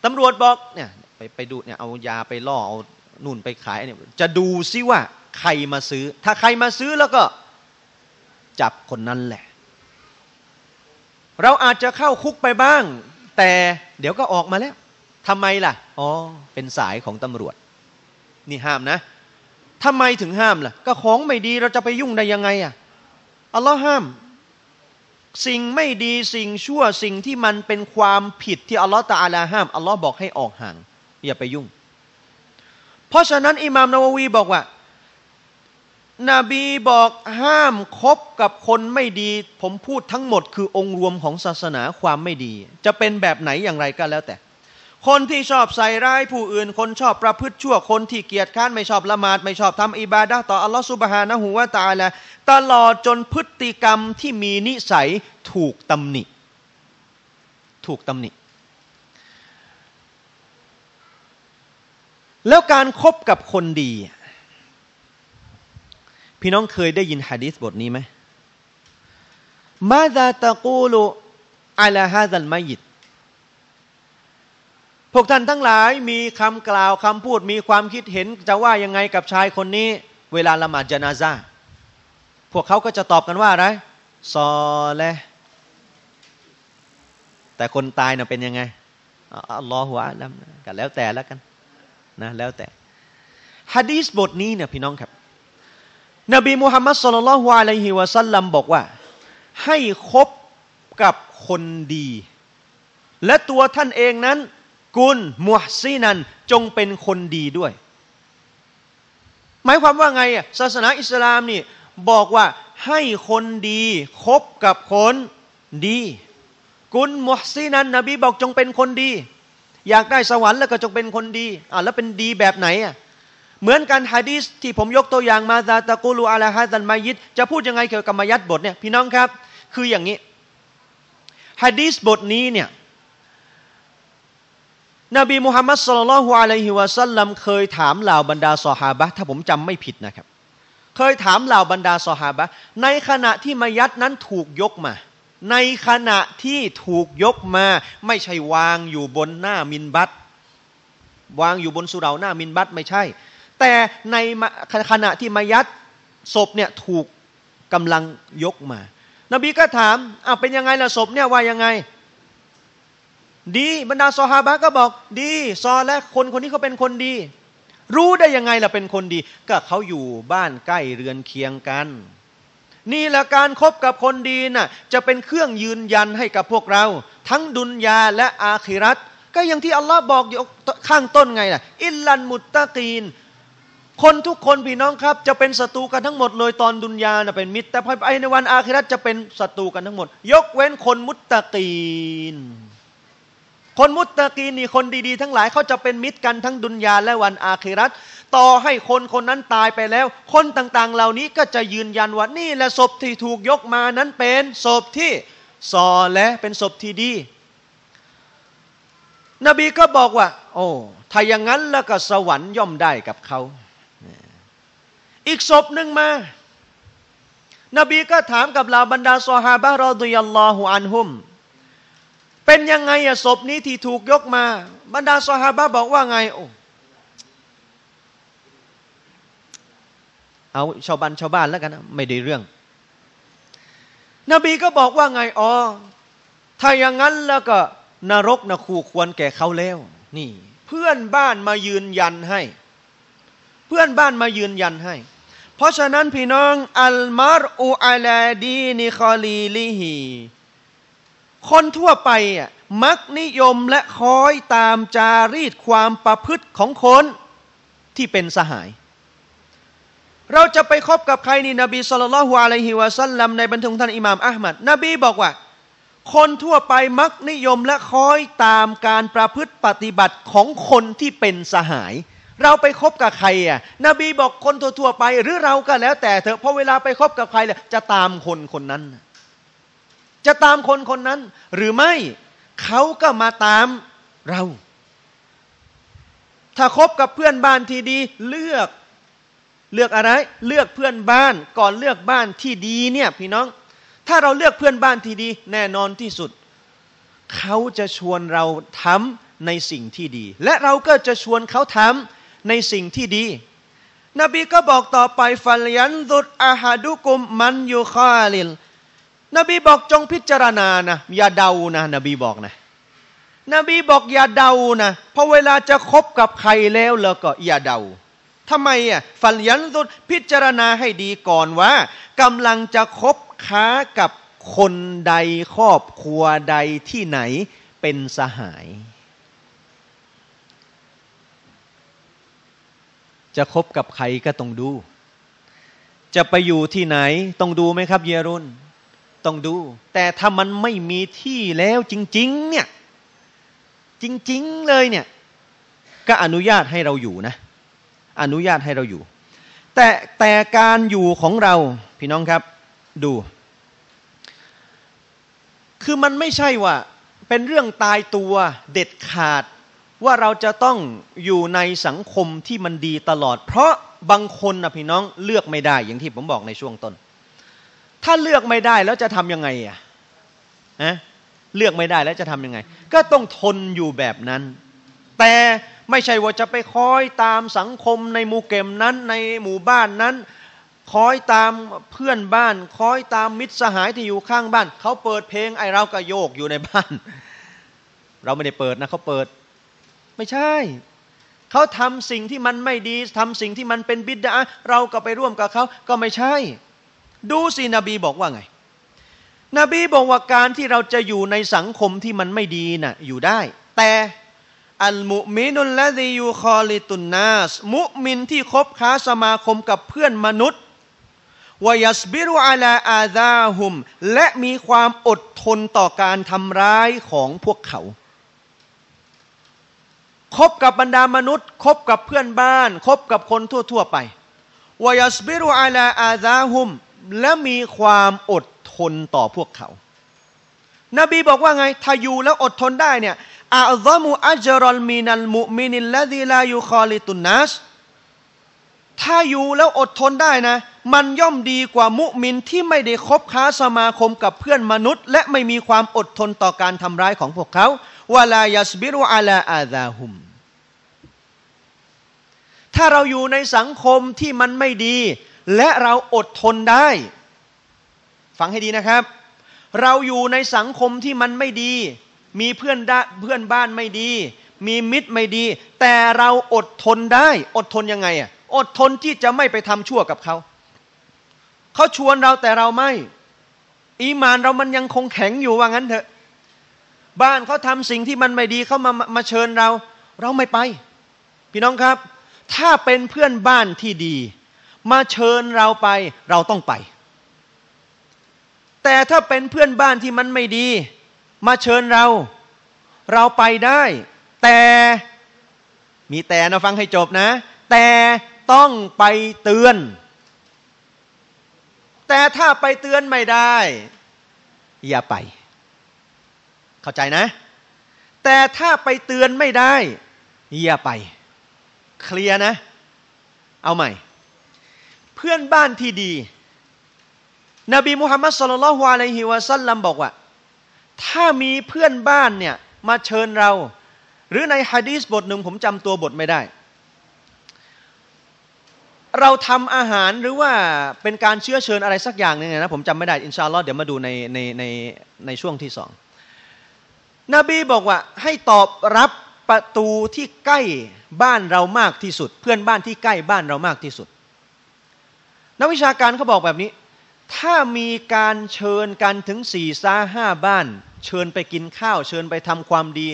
ตำรวจบอกเนี่ยไปดูเนี่ยเอายาไปล่อเอานู่นไปขายเนี่ยจะดูซิว่าใครมาซื้อถ้าใครมาซื้อแล้วก็จับคนนั้นแหละเราอาจจะเข้าคุกไปบ้างแต่เดี๋ยวก็ออกมาแล้วทำไมล่ะอ๋อเป็นสายของตำรวจนี่ห้ามนะทำไมถึงห้ามล่ะก็ของไม่ดีเราจะไปยุ่งได้ยังไงอัลลอฮ์ห้ามสิ่งไม่ดีสิ่งชั่วสิ่งที่มันเป็นความผิดที่อัลลอฮ์ตะอาลาห้ามอัลลอฮ์บอกให้ออกห่างอย่าไปยุ่งเพราะฉะนั้นอิหม่ามนะวะวีบอกว่านบีบอกห้ามคบกับคนไม่ดีผมพูดทั้งหมดคือองค์รวมของศาสนาความไม่ดีจะเป็นแบบไหนอย่างไรก็แล้วแต่คนที่ชอบใส่ร้ายผู้อื่นคนชอบประพฤติชั่วคนที่เกียจคร้านไม่ชอบละหมาดไม่ชอบทำอิบาดะห์ต่ออัลลอฮฺซุบฮานะฮูวะตะอาลาตลอดจนพฤติกรรมที่มีนิสัยถูกตำหนิแล้วการคบกับคนดีพี่น้องเคยได้ยินหะดีษบทนี้ไหมมาซาตะกูลุอะลาฮาซัลมัยยิตพวกท่านทั้งหลายมีคำกล่าวคำพูดมีความคิดเห็นจะว่ายังไงกับชายคนนี้เวลาละหมาดญะนาซาพวกเขาก็จะตอบกันว่าอะไรซอเลห์แต่คนตายนะเป็นยังไงอัลลอฮุอะลัมกันแล้วแต่ละกันนะแล้วแต่หะดีษบทนี้นะพี่น้องครับนบีมุฮัมมัด ศ็อลลัลลอฮุอะลัยฮิวะซัลลัมบอกว่าให้คบกับคนดีและตัวท่านเองนั้นกุนมุฮซินันจงเป็นคนดีด้วยหมายความว่าไงศาสนาอิสลามนี่บอกว่าให้คนดีคบกับคนดีกุนมุฮซินันนบีบอกจงเป็นคนดีอยากได้สวรรค์แล้วก็จงเป็นคนดีแล้วเป็นดีแบบไหนเหมือนกันหะดีษที่ผมยกตัวอย่างมาซาตะกูลูอะลาฮาซัลมัยยิตจะพูดยังไงเกี่ยวกับมัยยิตบทเนี่ยพี่น้องครับคืออย่างนี้หะดีษบทนี้เนี่ยนบีมุฮัมมัด ศ็อลลัลลอฮุอะลัยฮิวะซัลลัมเคยถามเหล่าบรรดาซอฮาบะห์ถ้าผมจำไม่ผิดนะครับเคยถามเหล่าบรรดาซอฮาบะห์ในขณะที่มัยยิตนั้นถูกยกมาในขณะที่ถูกยกมาไม่ใช่วางอยู่บนหน้ามินบัตวางอยู่บนสุเราหน้ามินบัตไม่ใช่แต่ในขณะที่มัยยิตศพเนี่ยถูกกำลังยกมานบีก็ถามเป็นยังไงล่ะศพเนี่ยว่ายังไงดีบรรดาซอฮาบะห์ก็บอกดีซอและคนนี้เขาเป็นคนดีรู้ได้ยังไงล่ะเป็นคนดีก็เขาอยู่บ้านใกล้เรือนเคียงกันนี่แหละการคบกับคนดีน่ะจะเป็นเครื่องยืนยันให้กับพวกเราทั้งดุนยาและอาคิเราะห์ก็อย่างที่อัลลอฮ์บอกอยู่ข้างต้นไงล่ะอิลลัลมุตตะกีนคนทุกคนพี่น้องครับจะเป็นศัตรูกันทั้งหมดเลยตอนดุนยาน่ะเป็นมิตรแต่พอไปในวันอาคิเราะห์จะเป็นศัตรูกันทั้งหมดยกเว้นคนมุตตะกีนคนมุตตะกีนนี่คนดีๆทั้งหลายเขาจะเป็นมิตรกันทั้งดุนยาและวันอาคิเราะห์ต่อให้คนนั้นตายไปแล้วคนต่างๆเหล่านี้ก็จะยืนยันว่านี่แหละศพที่ถูกยกมานั้นเป็นศพที่ซอและเป็นศพที่ดีนบีก็บอกว่าโอ้ถ้าอย่างนั้นแล้วก็สวรรค์ย่อมได้กับเขาอีกศพหนึ่งมาน นบีก็ถามกับเหล่าบรรดาซอฮาบะฮ์รอฎิยัลลอฮุอันฮุมเป็นยังไงอะศพนี้ที่ถูกยกมาบรรดาซอฮาบะฮ์บอกว่าไงโอ้เอาชาวบ้านแล้วกันนะไม่ได้เรื่องนบีก็บอกว่าไงอ๋อถ้าอย่างนั้นแล้วก็นรกนะคู่ควรแก่เขาแล้วนี่เพื่อนบ้านมายืนยันให้เพื่อนบ้านมายืนยันให้เพราะฉะนั้นพี่น้องอัลมารอูอาลาดีนิคอลีลิฮีคนทั่วไปอ่ะมักนิยมและคอยตามจารีตความประพฤติของคนที่เป็นสหายเราจะไปคบกับใครนี่นบีศ็อลลัลลอฮุอะลัยฮิวะซัลลัมในบันทึกท่านอิหม่ามอะห์มัดนบีบอกว่าคนทั่วไปมักนิยมและคอยตามการประพฤติปฏิบัติของคนที่เป็นสหายเราไปคบกับใครอ่ะนบีบอกคนทั่วไปหรือเราก็แล้วแต่เถอะเพราะเวลาไปคบกับใครเนี่ยจะตามคนนั้นจะตามคนนั้นหรือไม่เขาก็มาตามเราถ้าคบกับเพื่อนบ้านที่ดีเลือกอะไรเลือกเพื่อนบ้านก่อนเลือกบ้านที่ดีเนี่ยพี่น้องถ้าเราเลือกเพื่อนบ้านที่ดีแน่นอนที่สุดเขาจะชวนเราทำในสิ่งที่ดีและเราก็จะชวนเขาทำในสิ่งที่ดีนบีก็บอกต่อไปฟัลยันซุรอะฮะดุกุมมันยูคาลิลนบีบอกจงพิจารณานะอย่าเดานะนบีบอกนะนบีบอกอย่าเดานะเพราะเวลาจะคบกับใครแล้วก็อย่าเดาทำไมอ่ะฟัลยันซุรพิจารณาให้ดีก่อนว่ากำลังจะคบค้ากับคนใดครอบครัวใดที่ไหนเป็นสหายจะคบกับใครก็ต้องดูจะไปอยู่ที่ไหนต้องดูไหมครับเยรุนต้องดูแต่ถ้ามันไม่มีที่แล้วจริงๆเนี่ยจริงๆเลยเนี่ยก็อนุญาตให้เราอยู่นะอนุญาตให้เราอยู่แต่การอยู่ของเราพี่น้องครับดูคือมันไม่ใช่ว่าเป็นเรื่องตายตัวเด็ดขาดว่าเราจะต้องอยู่ในสังคมที่มันดีตลอดเพราะบางคนนะพี่น้องเลือกไม่ได้อย่างที่ผมบอกในช่วงต้นถ้าเลือกไม่ได้แล้วจะทำยังไงอ่ะเลือกไม่ได้แล้วจะทำยังไงก็ต้องทนอยู่แบบนั้นแต่ไม่ใช่ว่าจะไปคอยตามสังคมในหมู่เกมนั้นในหมู่บ้านนั้นคอยตามเพื่อนบ้านคอยตามมิตรสหายที่อยู่ข้างบ้านเขาเปิดเพลงไอเราก็โยกอยู่ในบ้านเราไม่ได้เปิดนะเขาเปิดไม่ใช่เขาทำสิ่งที่มันไม่ดีทำสิ่งที่มันเป็นบิดอะห์เราก็ไปร่วมกับเขาก็ไม่ใช่ดูสินบีบอกว่าไงนบีบอกว่าการที่เราจะอยู่ในสังคมที่มันไม่ดีน่ะอยู่ได้แต่อัลมุมินุลละซียูคอลิตุนนาสมุมินที่คบค้าสมาคมกับเพื่อนมนุษย์วยัสบิรุอาลาอาซาฮุมและมีความอดทนต่อการทำร้ายของพวกเขาคบกับบรรดามนุษย์คบกับเพื่อนบ้านคบกับคนทั่วๆไปวยัสบิรุอาลาอาซาฮุมและมีความอดทนต่อพวกเขานบีบอกว่าไงถ้าอยู่แล้วอดทนได้เนี่ยอัลลอฮฺมุอัจรัลมินัลมุมินิลละซีลายูคอลิตุนนัสถ้าอยู่แล้วอดทนได้นะมันย่อมดีกว่ามุมินที่ไม่ได้คบค้าสมาคมกับเพื่อนมนุษย์และไม่มีความอดทนต่อการทำร้ายของพวกเขาวะลายัสบิรุอะลาอาซาฮุมถ้าเราอยู่ในสังคมที่มันไม่ดีและเราอดทนได้ฟังให้ดีนะครับเราอยู่ในสังคมที่มันไม่ดีมีเพื่อนบ้านไม่ดีมีมิตรไม่ดีแต่เราอดทนได้อดทนยังไงอ่ะอดทนที่จะไม่ไปทำชั่วกับเขาเขาชวนเราแต่เราไม่อีหม่านเรามันยังคงแข็งอยู่ว่างั้นเถอะบ้านเขาทำสิ่งที่มันไม่ดีเขามาเชิญเราเราไม่ไปพี่น้องครับถ้าเป็นเพื่อนบ้านที่ดีมาเชิญเราไปเราต้องไปแต่ถ้าเป็นเพื่อนบ้านที่มันไม่ดีมาเชิญเราไปได้แต่มีแต่นะฟังให้จบนะแต่ต้องไปเตือนแต่ถ้าไปเตือนไม่ได้อย่าไปเข้าใจนะแต่ถ้าไปเตือนไม่ได้อย่าไปเคลียร์นะเอาใหม่เพื่อนบ้านที่ดี นบีมุฮัมมัดศ็อลลัลลอฮุอะลัยฮิวะซัลลัมบอกว่าถ้ามีเพื่อนบ้านเนี่ยมาเชิญเราหรือในหะดีษบทหนึ่งผมจำตัวบทไม่ได้เราทำอาหารหรือว่าเป็นการเชื้อเชิญอะไรสักอย่างนึงนะผมจำไม่ได้อินชาอัลลอฮ์เดี๋ยวมาดูในช่วงที่สองนบีบอกว่าให้ตอบรับประตูที่ใกล้บ้านเรามากที่สุดเพื่อนบ้านที่ใกล้บ้านเรามากที่สุดนักวิชาการเขาบอกแบบนี้ถ้ามีการเชิญกันถึง4-5บ้านเชิญไปกินข้าวเชิญไปทำความดี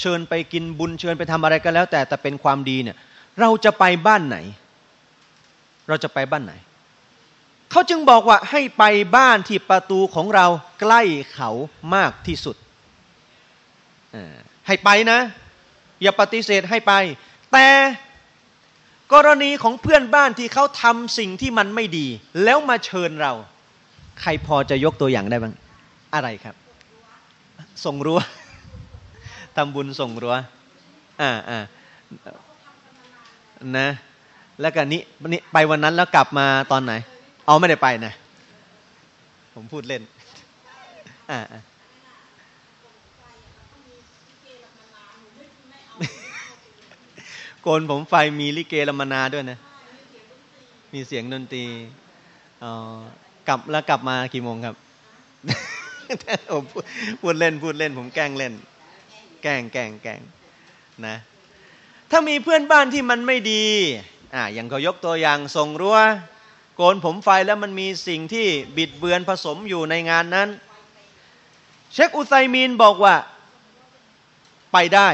เชิญไปกินบุญเชิญไปทำอะไรก็แล้วแต่เป็นความดีเนี่ยเราจะไปบ้านไหนเราจะไปบ้านไหนเขาจึงบอกว่าให้ไปบ้านที่ประตูของเราใกล้เขามากที่สุดให้ไปนะอย่าปฏิเสธให้ไปแต่กรณีของเพื่อนบ้านที่เขาทำสิ่งที่มันไม่ดีแล้วมาเชิญเราใครพอจะยกตัวอย่างได้บ้างอะไรครับส่งรั้วทำบุญส่งรั้วนะแล้วก็นี่ไปวันนั้นแล้วกลับมาตอนไหนเอาไม่ได้ไปนะผมพูดเล่นโกนผมไฟมีลิเกลมนาด้วยนะมีเสียงดนตรีกลับมากี่โมงครับผมพูดเล่นผมแกล้งเล่นแกล้งนะถ้ามีเพื่อนบ้านที่มันไม่ดีอย่างเขายกตัวอย่างส่งรั้วโกนผมไฟแล้วมันมีสิ่งที่บิดเบือนผสมอยู่ในงานนั้นเชคอุไซมีนบอกว่าไปได้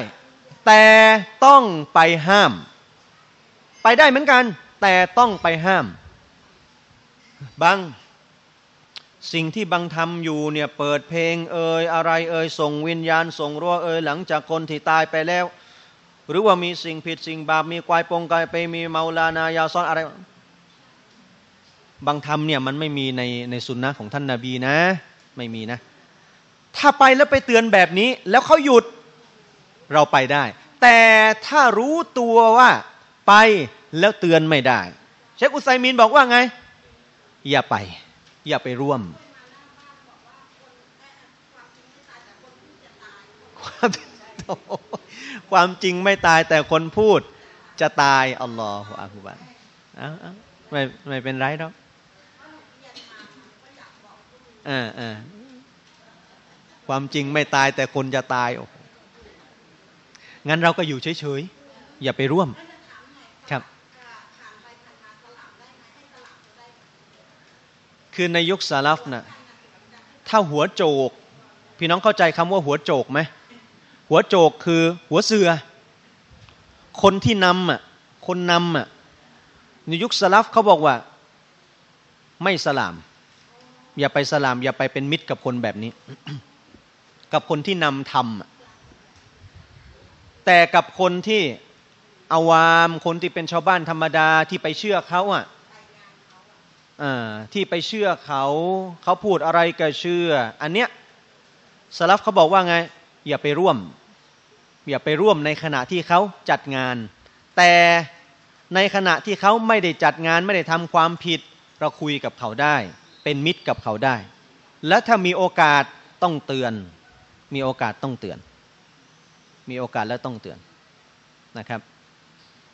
แต่ต้องไปห้ามไปได้เหมือนกันแต่ต้องไปห้ามบังสิ่งที่บังทำอยู่เนี่ยเปิดเพลงอะไรส่งวิญญาณส่งรั้วหลังจากคนที่ตายไปแล้วหรือว่ามีสิ่งผิดสิ่งบาปมีควายปงกายไปมีเมาลานายาซ้อนอะไรบางธรรมเนี่ยมันไม่มีในสุนนะของท่านนบีนะไม่มีนะถ้าไปแล้วไปเตือนแบบนี้แล้วเขาหยุดเราไปได้แต่ถ้ารู้ตัวว่าไปแล้วเตือนไม่ได้เชคอุไซมีนบอกว่าไงอย่าไปร่วม ความจริงไม่ตายแต่คนพูดจะตายอัลลอฮฺอักบัรไม่เป็นไรหรอกความจริงไม่ตายแต่คนจะตายงั้นเราก็อยู่เฉยๆอย่าไปร่วมครับคือในยุคซาลาฟนะถ้าหัวโจกพี่น้องเข้าใจคำว่าหัวโจกไหมหัวโจกคือหัวเสือคนที่นำคนนำในยุคซาลาฟเขาบอกว่าไม่สลามอย่าไปสลามอย่าไปเป็นมิตรกับคนแบบนี้ กับคนที่นำทำแต่กับคนที่อาวามคนที่เป็นชาวบ้านธรรมดาที่ไปเชื่อเขาที่ไปเชื่อเขาพูดอะไรก็เชื่ออันเนี้ยสลัฟเขาบอกว่าไงอย่าไปร่วมในขณะที่เขาจัดงานแต่ในขณะที่เขาไม่ได้จัดงานไม่ได้ทำความผิดเราคุยกับเขาได้เป็นมิตรกับเขาได้และถ้ามีโอกาสต้องเตือนมีโอกาสแล้วต้องเตือนนะครับ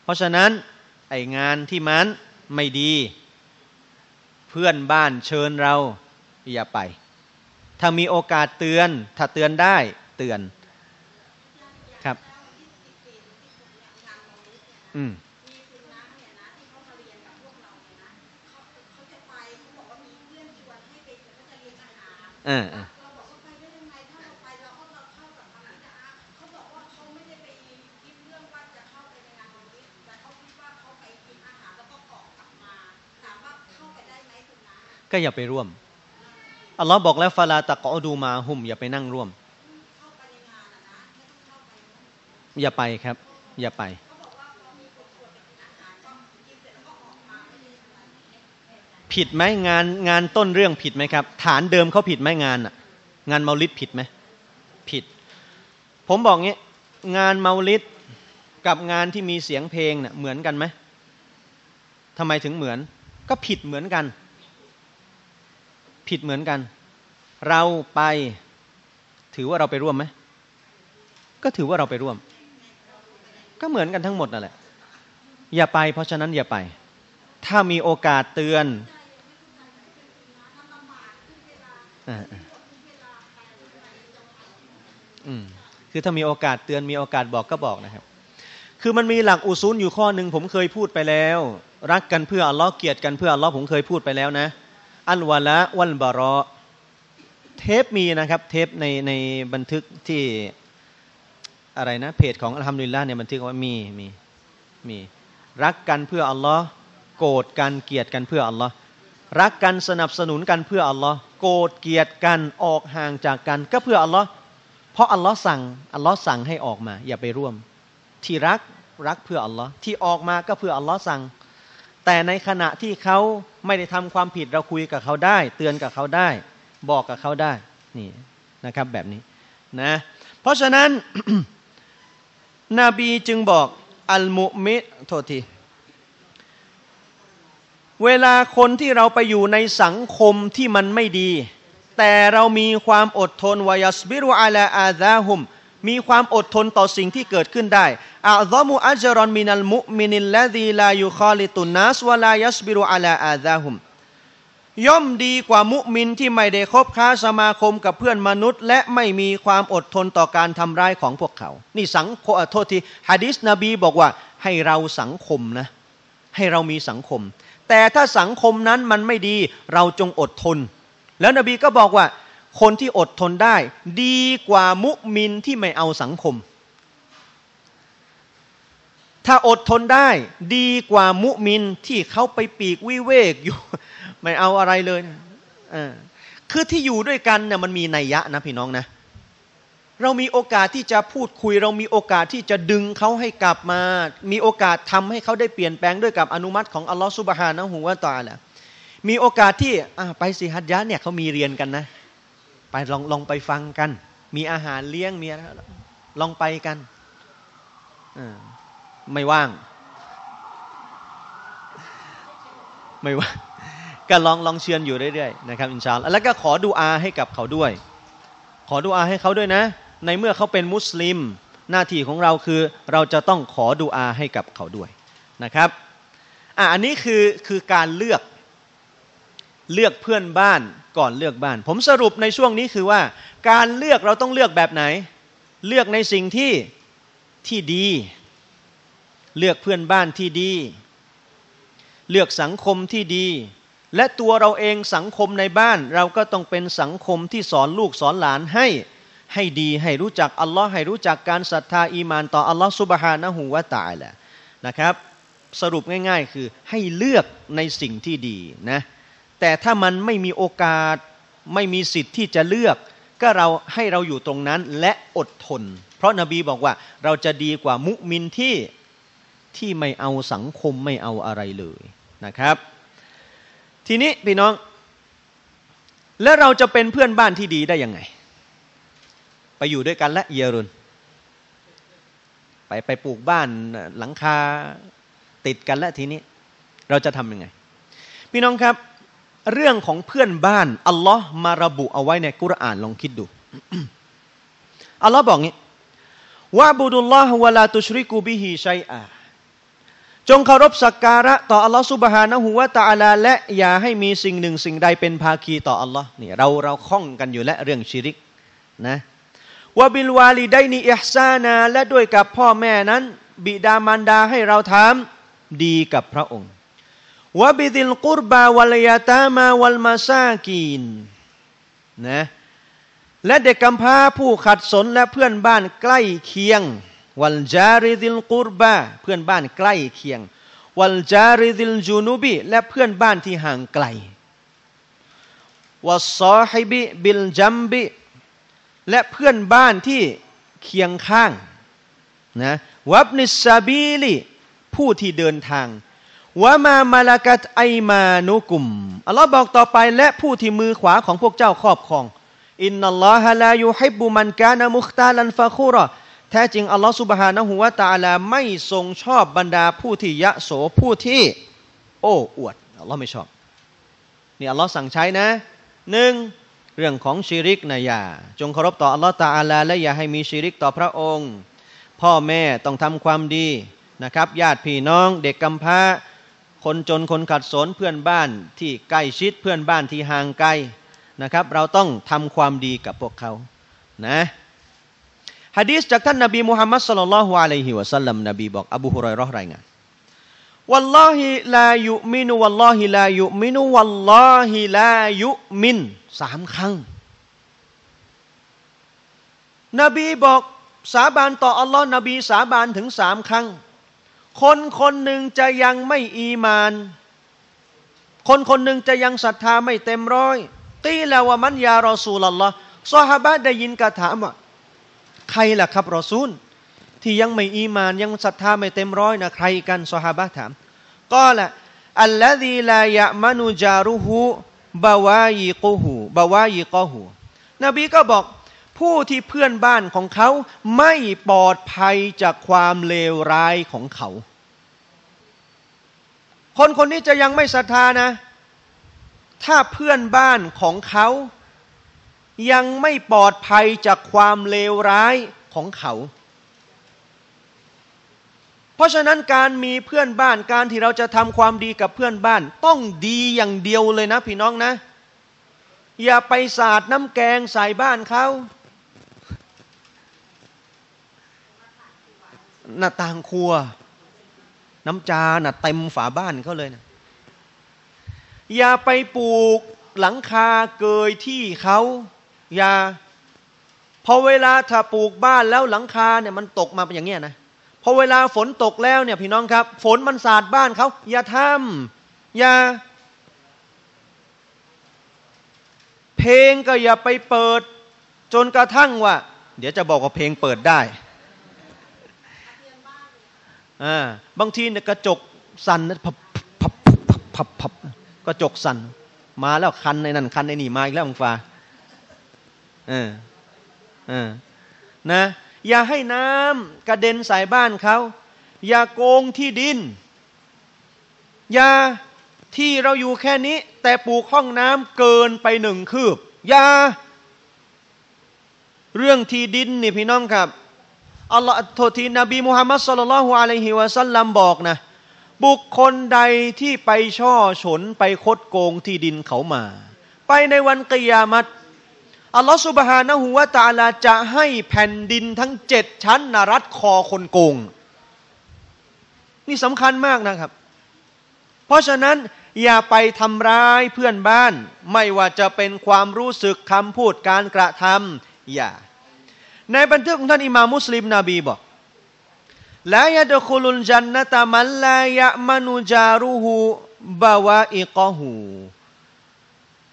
เพราะฉะนั้นไองานที่มันไม่ดีเพื่อนบ้านเชิญเราอย่าไปถ้ามีโอกาสเตือนถ้าเตือนได้เตือนครับก็อย่าไปร่วมอัลลอฮ์บอกแล้วฟาลาตะกอดูมาหุมอย่าไปนั่งร่วมอย่าไปครับอย่าไปผิดไหมงานต้นเรื่องผิดไหมครับฐานเดิมเขาผิดไหมงานเมาลิดผิดไหมผิดผมบอกงี้งานเมาลิดกับงานที่มีเสียงเพลงเนี่ยเหมือนกันไหมทำไมถึงเหมือนก็ผิดเหมือนกัน ผิดเหมือนกันเราไปถือว่าเราไปร่วมไหมก็ถือว่าเราไปร่วมก็เหมือนกันทั้งหมดนั่นแหละอย่าไปเพราะฉะนั้นอย่าไปถ้ามีโอกาสเตือนคือถ้ามีโอกาสเตือนมีโอกาสบอกก็บอกนะครับคือมันมีหลักอุซูลอยู่ข้อหนึ่งผมเคยพูดไปแล้วรักกันเพื่ออัลเลาะห์เกลียดกันเพื่ออัลเลาะห์ผมเคยพูดไปแล้วนะอัลวะลาวัลบะรอเทปมีนะครับเทปในบันทึกที่อะไรนะเพจของอัลฮัมดุลิลลาห์เนี่ยบันทึกว่ามีรักกันเพื่ออัลเลาะห์โกรธกันเกลียดกันเพื่ออัลเลาะห์รักกันสนับสนุนกันเพื่ออัลเลาะห์โกรธเกลียดกันออกห่างจากกันก็เพื่ออัลเลาะห์เพราะอัลเลาะห์สั่งให้ออกมาอย่าไปร่วมที่รักเพื่ออัลเลาะห์ที่ออกมาก็เพื่ออัลเลาะห์สั่งแต่ในขณะที่เขาไม่ได้ทำความผิดเราคุยกับเขาได้เตือนกับเขาได้บอกกับเขาได้นี่นะครับแบบนี้นะเพราะฉะนั้น นบีจึงบอกอัลมุมินเวลาคนที่เราไปอยู่ในสังคมที่มันไม่ดีแต่เรามีความอดทนวายัสบิรุอาลาอาซาฮุมมีความอดทนต่อสิ่งที่เกิดขึ้นได้อัลลอฮฺมุอัจรอนมินัลมุมินิลละซีลายุคอลิตุนนัสวะลายัสบิรุอาลาอาซาฮุมย่อมดีกว่ามุมินที่ไม่ได้คบค้าสมาคมกับเพื่อนมนุษย์และไม่มีความอดทนต่อการทำร้ายของพวกเขานี่สังคมโทษทีหะดีษนบีบอกว่าให้เราสังคมนะให้เรามีสังคมแต่ถ้าสังคมนั้นมันไม่ดีเราจงอดทนแล้วนบีก็บอกว่าคนที่อดทนได้ดีกว่ามุมินที่ไม่เอาสังคมถ้าอดทนได้ดีกว่ามุมินที่เขาไปปีกวิเวกอยู่ไม่เอาอะไรเลยคือที่อยู่ด้วยกันเนี่ยมันมีนัยยะนะพี่น้องนะเรามีโอกาสที่จะพูดคุยเรามีโอกาสที่จะดึงเขาให้กลับมามีโอกาสทำให้เขาได้เปลี่ยนแปลงด้วยกับอนุมัติของอัลลอฮฺซุบฮานะฮูวะตะอาลามีโอกาสที่ไปสิฮัจญะเนี่ยเขามีเรียนกันนะไปลองไปฟังกันมีอาหารเลี้ยงมีลองไปกันไม่ว่างไม่ว่างก็ลองเชิญอยู่เรื่อยๆนะครับอินชาอัลลอฮ์แล้วก็ขอดุอาให้กับเขาด้วยขอดุอาให้เขาด้วยนะในเมื่อเขาเป็นมุสลิมหน้าที่ของเราคือเราจะต้องขอดุอาให้กับเขาด้วยนะครับอันนี้คือการเลือกเพื่อนบ้านก่อนเลือกบ้านผมสรุปในช่วงนี้คือว่าการเลือกเราต้องเลือกแบบไหนเลือกในสิ่งที่ดีเลือกเพื่อนบ้านที่ดีเลือกสังคมที่ดีและตัวเราเองสังคมในบ้านเราก็ต้องเป็นสังคมที่สอนลูกสอนหลานให้ดีให้รู้จักอัลลอฮ์ให้รู้จักการศรัทธาอีมานต่ออัลลอฮ์ซุบฮานะฮูวะตะอาลานะครับสรุปง่ายๆคือให้เลือกในสิ่งที่ดีนะแต่ถ้ามันไม่มีโอกาสไม่มีสิทธิ์ที่จะเลือกก็เราให้เราอยู่ตรงนั้นและอดทนเพราะนบีบอกว่าเราจะดีกว่ามุมินที่ไม่เอาสังคมไม่เอาอะไรเลยนะครับทีนี้พี่น้องแล้วเราจะเป็นเพื่อนบ้านที่ดีได้ยังไงไปอยู่ด้วยกันและเยรุนไปปลูกบ้านหลังคาติดกันและทีนี้เราจะทำยังไงพี่น้องครับเรื่องของเพื่อนบ้านอัลลอฮ์มาระบุเอาไว้ในกุรอานลองคิดดู อัลลอฮ์บอกงี้วะบุดุลลอฮ์วะลาตุชริกูบิฮิชัยอาจงเคารพสักการะต่ออัลลอฮ์ซุบฮานะฮูวะตะอาลาและอย่าให้มีสิ่งหนึ่งสิ่งใดเป็นภาคีต่ออัลลอฮ์นี่เราคล่องกันอยู่และเรื่องชิริกนะวะบิลวาลิดัยนิอิห์ซานาและด้วยกับพ่อแม่นั้นบิดามารดาให้เราทำดีกับพระองค์วะบิซิลกุรบาวัลยะตามาวัลมาซากีนนะและเด็กกำพร้าผู้ขัดสนและเพื่อนบ้านใกล้เคียงวัลจาริซิลกุรบาเพื่อนบ้านใกล้เคียงวัลจาริซิลจูนูบีและเพื่อนบ้านที่ห่างไกลวัสซอฮิบิบิลจัมบิและเพื่อนบ้านที่เคียงข้างนะวับนิสซาบีลิผู้ที่เดินทางวะมามาลากัตไอมานุกุมอัลลอฮ์บอกต่อไปและผู้ที่มือขวาของพวกเจ้าครอบครองอินนัลลอฮะลายุฮิบบุมันกานะมุคตาลันฟะคูเราะห์แท้จริงอัลลอฮ์ซุบฮานะฮูวะตะอาลาไม่ทรงชอบบรรดาผู้ที่ยะโสผู้ที่โอ้อวดอัลลอฮ์ไม่ชอบนี่อัลลอฮ์สั่งใช้นะ หนึ่งเรื่องของชิริกนะอย่าจงเคารพต่ออัลลอฮฺตาอาลาและอย่าให้มีชิริกต่อพระองค์พ่อแม่ต้องทำความดีนะครับญาติพี่น้องเด็กกำพร้าคนจนคนขัดสนเพื่อนบ้านที่ใกล้ชิดเพื่อนบ้านที่ห่างไกลนะครับเราต้องทำความดีกับพวกเขานะหะดีษจากท่านนบีมุฮัมมัดศ็อลลัลลอฮุอะลัยฮิวะซัลลัมนบีบอกอบูฮุรอยเราะห์รายงานวัลลอฮิลายุมินุวัลลอฮิลายุมินุวัลลอฮิลายุมินสามครั้งนบีบอกสาบานต่ออัลลอฮ์นบีสาบานถึงสามครั้งคนคนหนึ่งจะยังไม่อีมานคนคนหนึ่งจะยังศรัทธาไม่เต็มร้อยตีละวะมันยารอซูลัลลอฮ์ซอฮาบะห์ได้ยินกระถามว่าใครล่ะครับรอซูลที่ยังไม่อีมานยังศรัทธาไม่เต็มร้อยนะใครกันซอฮาบะห์ถามก็ละอัลลอฮีลายะมานุจารุฮูบาวายิกุฮูบาวายิกอฮูนบีก็บอกผู้ที่เพื่อนบ้านของเขาไม่ปลอดภัยจากความเลวร้ายของเขาคนคนนี้จะยังไม่ศรัทธานะถ้าเพื่อนบ้านของเขายังไม่ปลอดภัยจากความเลวร้ายของเขาเพราะฉะนั้นการมีเพื่อนบ้านการที่เราจะทำความดีกับเพื่อนบ้านต้องดีอย่างเดียวเลยนะพี่น้องนะอย่าไปสาดน้ำแกงใส่บ้านเขาหน้าต่างครัวน้ำจาน่ะเต็มฝาบ้านเขาเลยนะอย่าไปปลูกหลังคาเกยที่เขาอย่าพอเวลาถ้าปลูกบ้านแล้วหลังคาเนี่ยมันตกมาเป็นอย่างเงี้ยนะพอเวลาฝนตกแล้วเนี่ยพี่น้องครับฝนมันสาดบ้านเขาอย่าทำอย่าเพลงก็อย่าไปเปิดจนกระทั่งว่าเดี๋ยวจะบอกว่าเพลงเปิดได้บางทีเนี่ยกระจกสั่นพับพับพับพับกระจกสั่นมาแล้วคันในนั่นคันในนี่มาอีกแล้วองฟ้านะอย่าให้น้ำกระเด็นใส่บ้านเขาอย่าโกงที่ดินอย่าที่เราอยู่แค่นี้แต่ปลูกห้องน้ำเกินไปหนึ่งคืบอย่าเรื่องที่ดินนี่พี่น้องครับอัลลอฮฺโทษทีนบีมุฮัมมัดศ็อลลัลลอฮุอะลัยฮิวะซัลลัมบอกนะบุคคลใดที่ไปช่อฉนไปคดโกงที่ดินเขามาไปในวันกิยามัตอัลลอฮฺซุบฮานะฮูวะตะอาลาจะให้แผ่นดินทั้งเจ็ดชั้นนรัดคอคนโกงนี่สำคัญมากนะครับเพราะฉะนั้นอย่าไปทำร้ายเพื่อนบ้านไม่ว่าจะเป็นความรู้สึกคำพูดการกระทำอย่าในบันทึกของท่านอิมามมุสลิมนบีบอกลายะดะคุลุลจันนะตะมัลลายะมานุจารุฮูบาวาอิกอฮู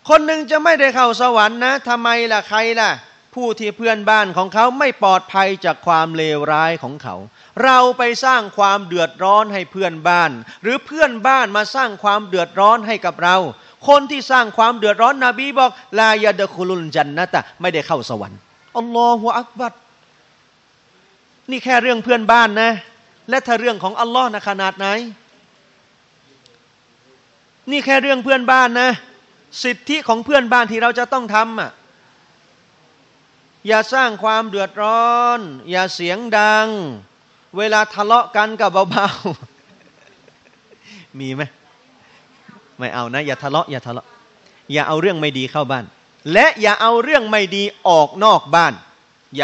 คนหนึ่งจะไม่ได้เข้าสวรรค์นะทำไมล่ะใครล่ะผู้ที่เพื่อนบ้านของเขาไม่ปลอดภัยจากความเลวร้ายของเขาเราไปสร้างความเดือดร้อนให้เพื่อนบ้านหรือเพื่อนบ้านมาสร้างความเดือดร้อนให้กับเราคนที่สร้างความเดือดร้อนนบีบอกลายะดะคุลุลจันนะตะไม่ได้เข้าสวรรค์อัลลอฮฺอักบัรนี่แค่เรื่องเพื่อนบ้านนะและถ้าเรื่องของอัลลอฮ์นะขนาดไหนนี่แค่เรื่องเพื่อนบ้านนะสิทธิของเพื่อนบ้านที่เราจะต้องทำอ่ะอย่าสร้างความเดือดร้อนอย่าเสียงดังเวลาทะเลาะกันกับเบาๆมีไหมไม่เอานะอย่าทะเลาะอย่าทะเลาะอย่าเอาเรื่องไม่ดีเข้าบ้านและอย่าเอาเรื่องไม่ดีออกนอกบ้านอ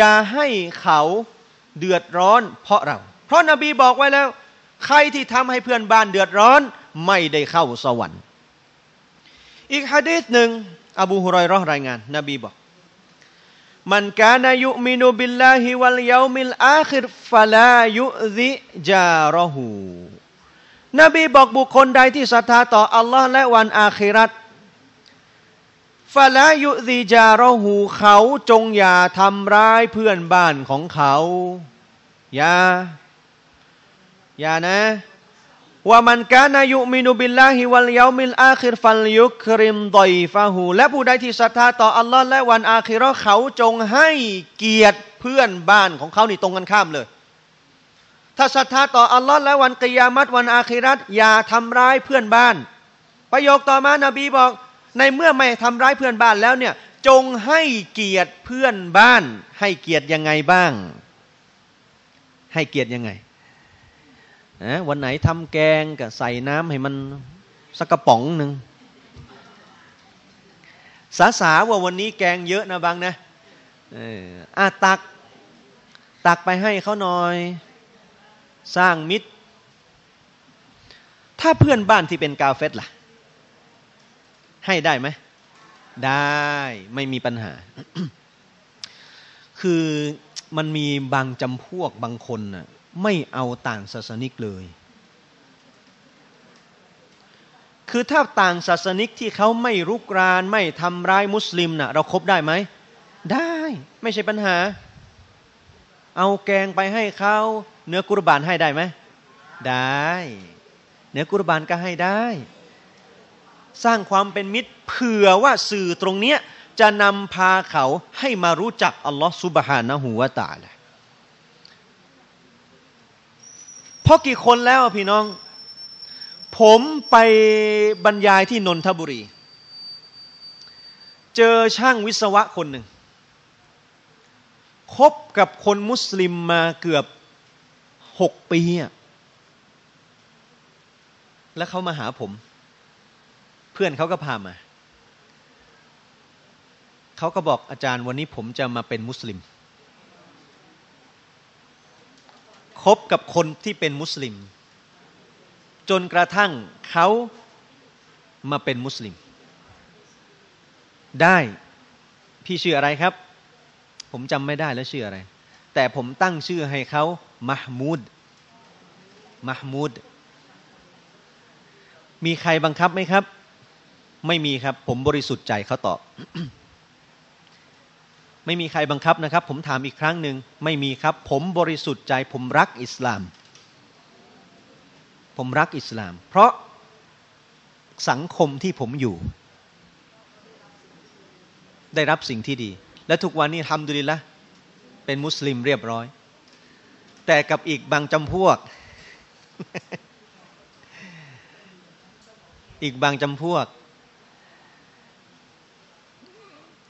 ย่าให้เขาเดือดร้อนเพราะเราเพราะนบีบอกไว้แล้วใครที่ทำให้เพื่อนบ้านเดือดร้อนไม่ได้เข้าสวรรค์อีกหะดีษหนึ่งอบูฮุรอยเราะห์รายงานนบีบอกมันกานะยุมินุบิลลาฮิวัลยอมิลอาคิรฟะลายุซิจารอฮูนบีบอกบุคคลใดที่ศรัทธาต่ออัลลอฮ์และวันอาคิเราะห์ฟะลายุซีจารอฮูเขาจงอย่าทำร้ายเพื่อนบ้านของเขาอย่านะว่ามันกานะยุมินุบิลลาฮิวัลยอมิลอาคิรฟัลยุคริมฎอยฟะฮูและผู้ใดที่ศรัทธาต่ออัลลอฮ์และวันอาคิเราะห์เขาจงให้เกียรติเพื่อนบ้านของเขานี่ตรงกันข้ามเลยถ้าศรัทธาต่ออัลลอฮ์และวันกิยามะฮ์วันอาคิเราะห์อย่าทำร้ายเพื่อนบ้านไป ประโยคต่อมานบีบอกในเมื่อไม่ทำร้ายเพื่อนบ้านแล้วเนี่ยจงให้เกียรติเพื่อนบ้านให้เกียรติยังไงบ้างให้เกียรติยังไงวันไหนทำแกงก็ใส่น้ำให้มันสักกระป๋องหนึ่งสาว่าวันนี้แกงเยอะนะบางนะตักไปให้เขาหน่อยสร้างมิตรถ้าเพื่อนบ้านที่เป็นกาเฟตล่ะให้ได้ไหมได้ไม่มีปัญหา คือมันมีบางจำพวกบางคนน่ะไม่เอาต่างศาสนิกเลยคือถ้าต่างศาสนิกที่เขาไม่รุกรานไม่ทำร้ายมุสลิมน่ะเราคบได้ไหมได้ไม่ใช่ปัญหาเอาแกงไปให้เขาเนื้อกุรบานให้ได้ไหมได้เนื้อกุรบานก็ให้ได้สร้างความเป็นมิตรเผื่อว่าสื่อตรงเนี้ยจะนำพาเขาให้มารู้จักอัลลอฮฺซุบฮานะฮูวะตะอาลาเพราะกี่คนแล้วพี่น้องผมไปบรรยายที่นนทบุรีเจอช่างวิศวะคนหนึ่งคบกับคนมุสลิมมาเกือบ6 ปีแล้วเขามาหาผมเพื่อนเขาก็พามาเขาก็บอกอาจารย์วันนี้ผมจะมาเป็นมุสลิมคบกับคนที่เป็นมุสลิมจนกระทั่งเขามาเป็นมุสลิมได้พี่ชื่ออะไรครับผมจำไม่ได้แล้วชื่ออะไรแต่ผมตั้งชื่อให้เขามะห์มูดมีใครบังคับไหมครับไม่มีครับผมบริสุทธิ์ใจเขาตอบ ไม่มีใครบังคับนะครับผมถามอีกครั้งหนึ่งไม่มีครับผมบริสุทธิ์ใจผมรักอิสลามผมรักอิสลามเพราะสังคมที่ผมอยู่ได้รับสิ่งที่ดีและทุกวันนี้อัลฮัมดุลิลละห์เป็นมุสลิมเรียบร้อยแต่กับอีกบางจำพวก อีกบางจำพวก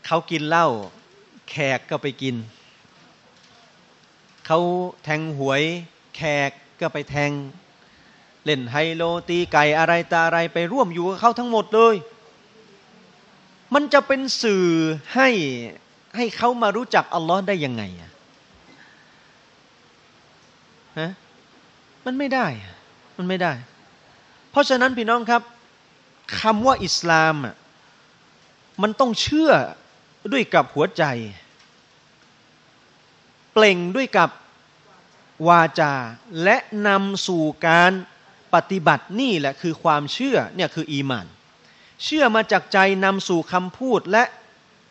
เขากินเหล้าแขกก็ไปกินเขาแทงหวยแขกก็ไปแทงเล่นไฮโลตีไก่อะไรตาอะไรไปร่วมอยู่กับเขาทั้งหมดเลยมันจะเป็นสื่อให้เขามารู้จักอัลลอฮ์ได้ยังไงอะฮะมันไม่ได้เพราะฉะนั้นพี่น้องครับคำว่าอิสลามอะมันต้องเชื่อด้วยกับหัวใจเปล่งด้วยกับวาจาและนำสู่การปฏิบัตินี่แหละคือความเชื่อเนี่ยคืออีหม่านเชื่อมาจากใจนำสู่คำพูดและ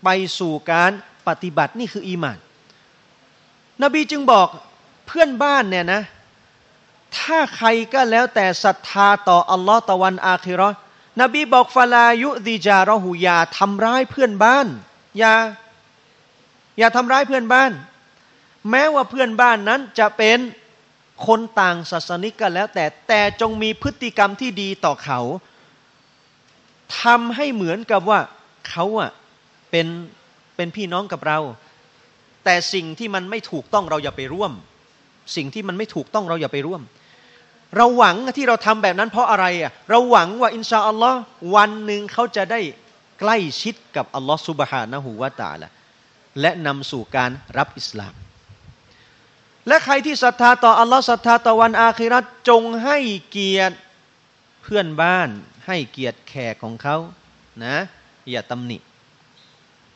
ไปสู่การปฏิบัตินี่คืออีหม่านนบีจึงบอกเพื่อนบ้านเนี่ยนะถ้าใครก็แล้วแต่ศรัทธาต่ออัลลอฮ์ตะวันอาคิเราะห์นบีบอกฟะลายุซิจาระฮูยาทำร้ายเพื่อนบ้านอย่าทำร้ายเพื่อนบ้านแม้ว่าเพื่อนบ้านนั้นจะเป็นคนต่างศาสนิกก็แล้วแต่จงมีพฤติกรรมที่ดีต่อเขาทำให้เหมือนกับว่าเขาอะเป็นพี่น้องกับเราแต่สิ่งที่มันไม่ถูกต้องเราอย่าไปร่วมสิ่งที่มันไม่ถูกต้องเราอย่าไปร่วมเราหวังที่เราทำแบบนั้นเพราะอะไรอะเราหวังว่าอินชาอัลลอฮ์วันหนึ่งเขาจะได้ใกล้ชิดกับอัลลอฮ์ซุบฮานะฮูวะตะอาลาและนำสู่การรับอิสลามและใครที่ศรัทธาต่ออัลลอฮ์ศรัทธาต่อวันอาคิเราะห์จงให้เกียรติเพื่อนบ้านให้เกียรติแขกของเขานะอย่าตำหนิ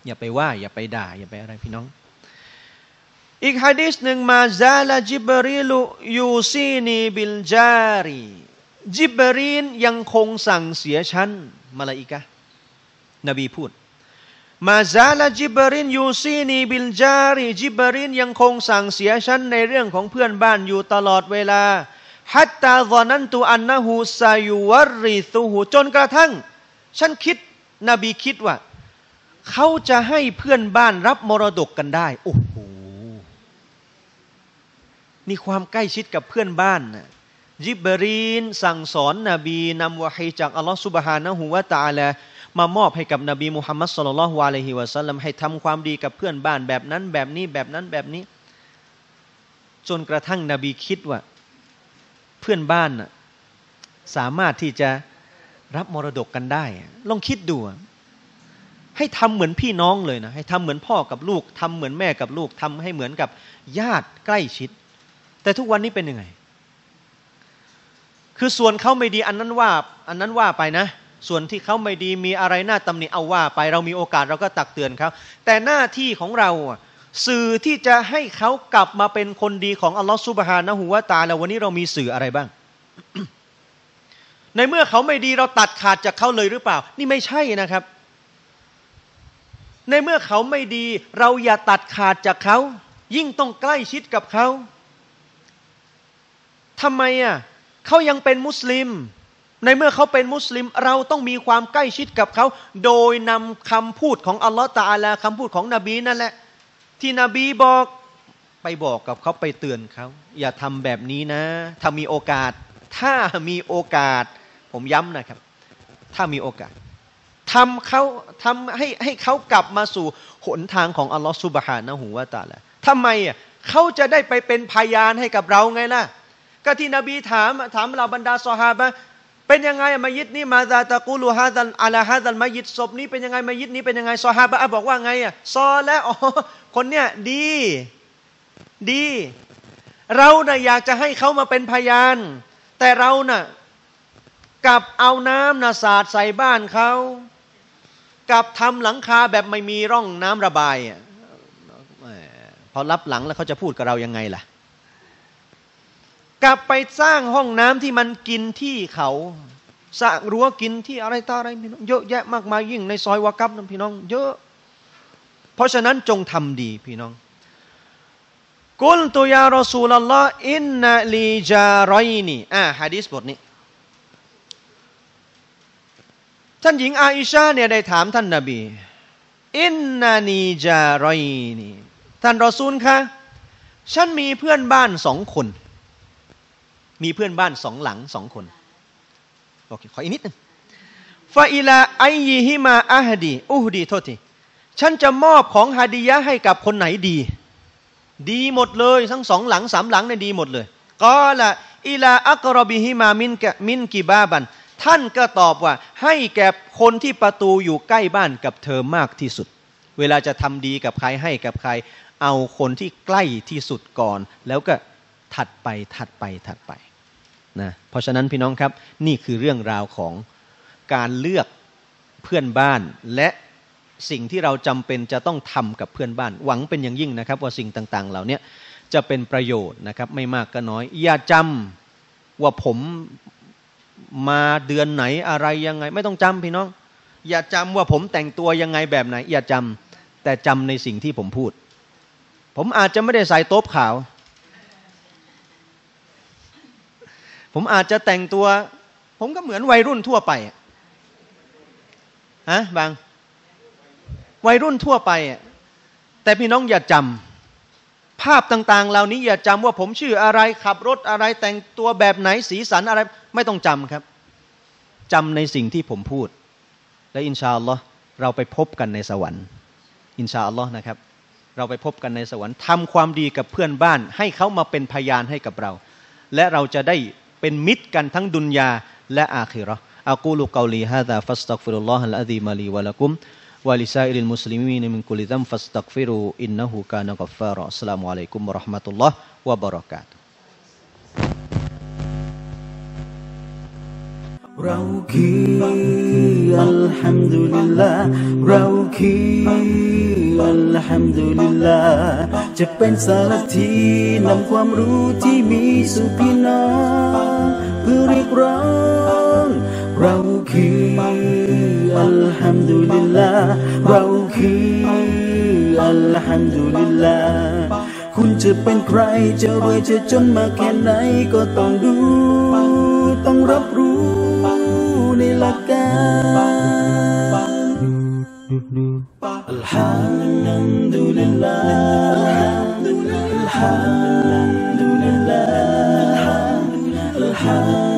อย่าไปว่าอย่าไปด่าอย่าไปอะไรพี่น้องอีกหะดีษหนึ่งมาซาลาจิบรีลยูซีนีบิลจารีจิบรีนยังคงสั่งเสียฉันมลาอิกะห์นบีพูดมาซาลาจิบรินยูซีนีบิลจารีจิบรินยังคงสั่งเสียฉันในเรื่องของเพื่อนบ้านอยู่ตลอดเวลาฮัตตาซอนันตุอันนะฮูซายุวรริซุฮูจนกระทั่งฉันคิดนบีคิดว่าเขาจะให้เพื่อนบ้านรับมรดกกันได้โอ้โหนี่ความใกล้ชิดกับเพื่อนบ้านนะ ญิบรีนสั่งสอนนบีนำวะฮีจากอัลลอฮฺซุบฮานะฮูวะตะอาลามามอบให้กับนบีมุฮัมมัดศ็อลลัลลอฮุอะลัยฮิวะซัลลัมให้ทำความดีกับเพื่อนบ้านแบบนั้นแบบนี้แบบนั้นแบบนี้จนกระทั่งนบีคิดว่าเพื่อนบ้านสามารถที่จะรับมรดกกันได้ลองคิดดูให้ทำเหมือนพี่น้องเลยนะให้ทำเหมือนพ่อกับลูกทำเหมือนแม่กับลูกทำให้เหมือนกับญาติใกล้ชิดแต่ทุกวันนี้เป็นยังไงคือส่วนเขาไม่ดีอันนั้นว่าไปนะส่วนที่เขาไม่ดีมีอะไรน่าตำหนิเอาว่าไปเรามีโอกาสเราก็ตักเตือนเขาแต่หน้าที่ของเราสื่อที่จะให้เขากลับมาเป็นคนดีของอัลลอฮฺซุบฮานะฮูวะตะอาลาวันนี้เรามีสื่ออะไรบ้าง ในเมื่อเขาไม่ดีเราตัดขาดจากเขาเลยหรือเปล่านี่ไม่ใช่นะครับในเมื่อเขาไม่ดีเราอย่าตัดขาดจากเขายิ่งต้องใกล้ชิดกับเขาทำไมเขายังเป็นมุสลิมในเมื่อเขาเป็นมุสลิมเราต้องมีความใกล้ชิดกับเขาโดยนำคำพูดของอัลลอฮฺตะอาลาคำพูดของนบีนั่นแหละที่นบีบอกไปบอกกับเขาไปเตือนเขาอย่าทำแบบนี้นะถ้ามีโอกาสผมย้ำนะครับถ้ามีโอกาสทำให้เขากลับมาสู่หนทางของอัลลอฮฺซุบฮานะฮูวะตะอาลาทำไมเขาจะได้ไปเป็นพยานให้กับเราไงล่ะก็ที่นบีถามเราบรรดาซอฮาบะเป็นยังไงมัสยิดนี้มาซาตะกูลูฮาซันอะลาฮาซันมัสยิดศพนี้เป็นยังไงมัสยิดนี้เป็นยังไงซอฮาบะบอกว่าไงซอและอ๋อคนเนี้ยดีเราน่ะอยากจะให้เขามาเป็นพยานแต่เราน่ะกลับเอาน้ำน่ะสาดใส่บ้านเขากลับทำหลังคาแบบไม่มีร่องน้ำระบายพอรับหลังแล้วเขาจะพูดกับเรายังไงล่ะกลับไปสร้างห้องน้ำที่มันกินที่เขาสร้างรั้วกินที่อะไรต่ออะไรพี่น้องเยอะแยะมากมายยิ่งในซอยวากัฟนั่นพี่น้องเยอะเพราะฉะนั้นจงทำดีพี่น้องกุลตุยารอซูลัลลอฮ์อินนาลีจารอยนีหะดีษบทนี้ท่านหญิงอาอิชาเนี่ยได้ถามท่านนบีอินนานีจารอยนีท่านรอซูลคะฉันมีเพื่อนบ้าน2 คนมีเพื่อนบ้าน2 หลัง 2 คนโอเคขออีกนิดนึงฟาอิลาอัยยิฮิมาอะฮดีอุฮดีโทษทีฉันจะมอบของฮะดียะห์ให้กับคนไหนดีหมดเลยทั้ง2 หลัง 3 หลังเนี่ยดีหมดเลยกอละอิลาอักรอบิฮิมามินกิบาบันท่านก็ตอบว่าให้แก่คนที่ประตูอยู่ใกล้บ้านกับเธอมากที่สุดเวลาจะทำดีกับใครให้กับใครเอาคนที่ใกล้ที่สุดก่อนแล้วก็ถัดไปนะเพราะฉะนั้นพี่น้องครับนี่คือเรื่องราวของการเลือกเพื่อนบ้านและสิ่งที่เราจำเป็นจะต้องทำกับเพื่อนบ้านหวังเป็นอย่างยิ่งนะครับว่าสิ่งต่างๆเหล่านี้จะเป็นประโยชน์นะครับไม่มากก็น้อยอย่าจำว่าผมมาเดือนไหนอะไรยังไงไม่ต้องจำพี่น้องอย่าจำว่าผมแต่งตัวยังไงแบบไหนอย่าจำแต่จำในสิ่งที่ผมพูดผมอาจจะไม่ได้ใส่โต๊ะขาวผมอาจจะแต่งตัวผมก็เหมือนวัยรุ่นทั่วไปบางวัยรุ่นทั่วไปแต่พี่น้องอย่าจำภาพต่างๆเหล่านี้อย่าจำว่าผมชื่ออะไรขับรถอะไรแต่งตัวแบบไหนสีสันอะไรไม่ต้องจำครับจำในสิ่งที่ผมพูดและอินชาอัลลอฮ์เราไปพบกันในสวรรค์อินชาอัลลอฮ์นะครับเราไปพบกันในสวรรค์ทำความดีกับเพื่อนบ้านให้เขามาเป็นพยานให้กับเราและเราจะได้เป็นมิตรกันทั้งดุนยาและอาคิเราะห์อะกูลุกอลีฮาซาฟัสตัฆฟิรุลลอฮะลอะซีมะลีวะละกุมวะลิซาอิริลมุสลิมีนมินกุลิซัมฟัสตัฆฟิรูอินนะฮูกานะกัฟฟาราอัสสลามุอะลัยกุมวะเราะห์มะตุลลอฮ์วะบะเราะกาตุฮ์เราคืออัลฮัมดุลิลลาห์เราคืออัลฮัมดุลิลลาห์จะเป็นสารทีนำความรู้ที่มีสู่พี่น้องเพื่อเรียกร้องเราคืออัลฮัมดุลิลลาห์เราคืออัลฮัมดุลิลลาห์คุณจะเป็นใครจะรวยจะจนมาแค่ไหนก็ต้องดูต้องรับรู้ในหลักการอัลฮัมดุลิลลาห์อัลฮัมดุลิลลาห์อัลฮั hati.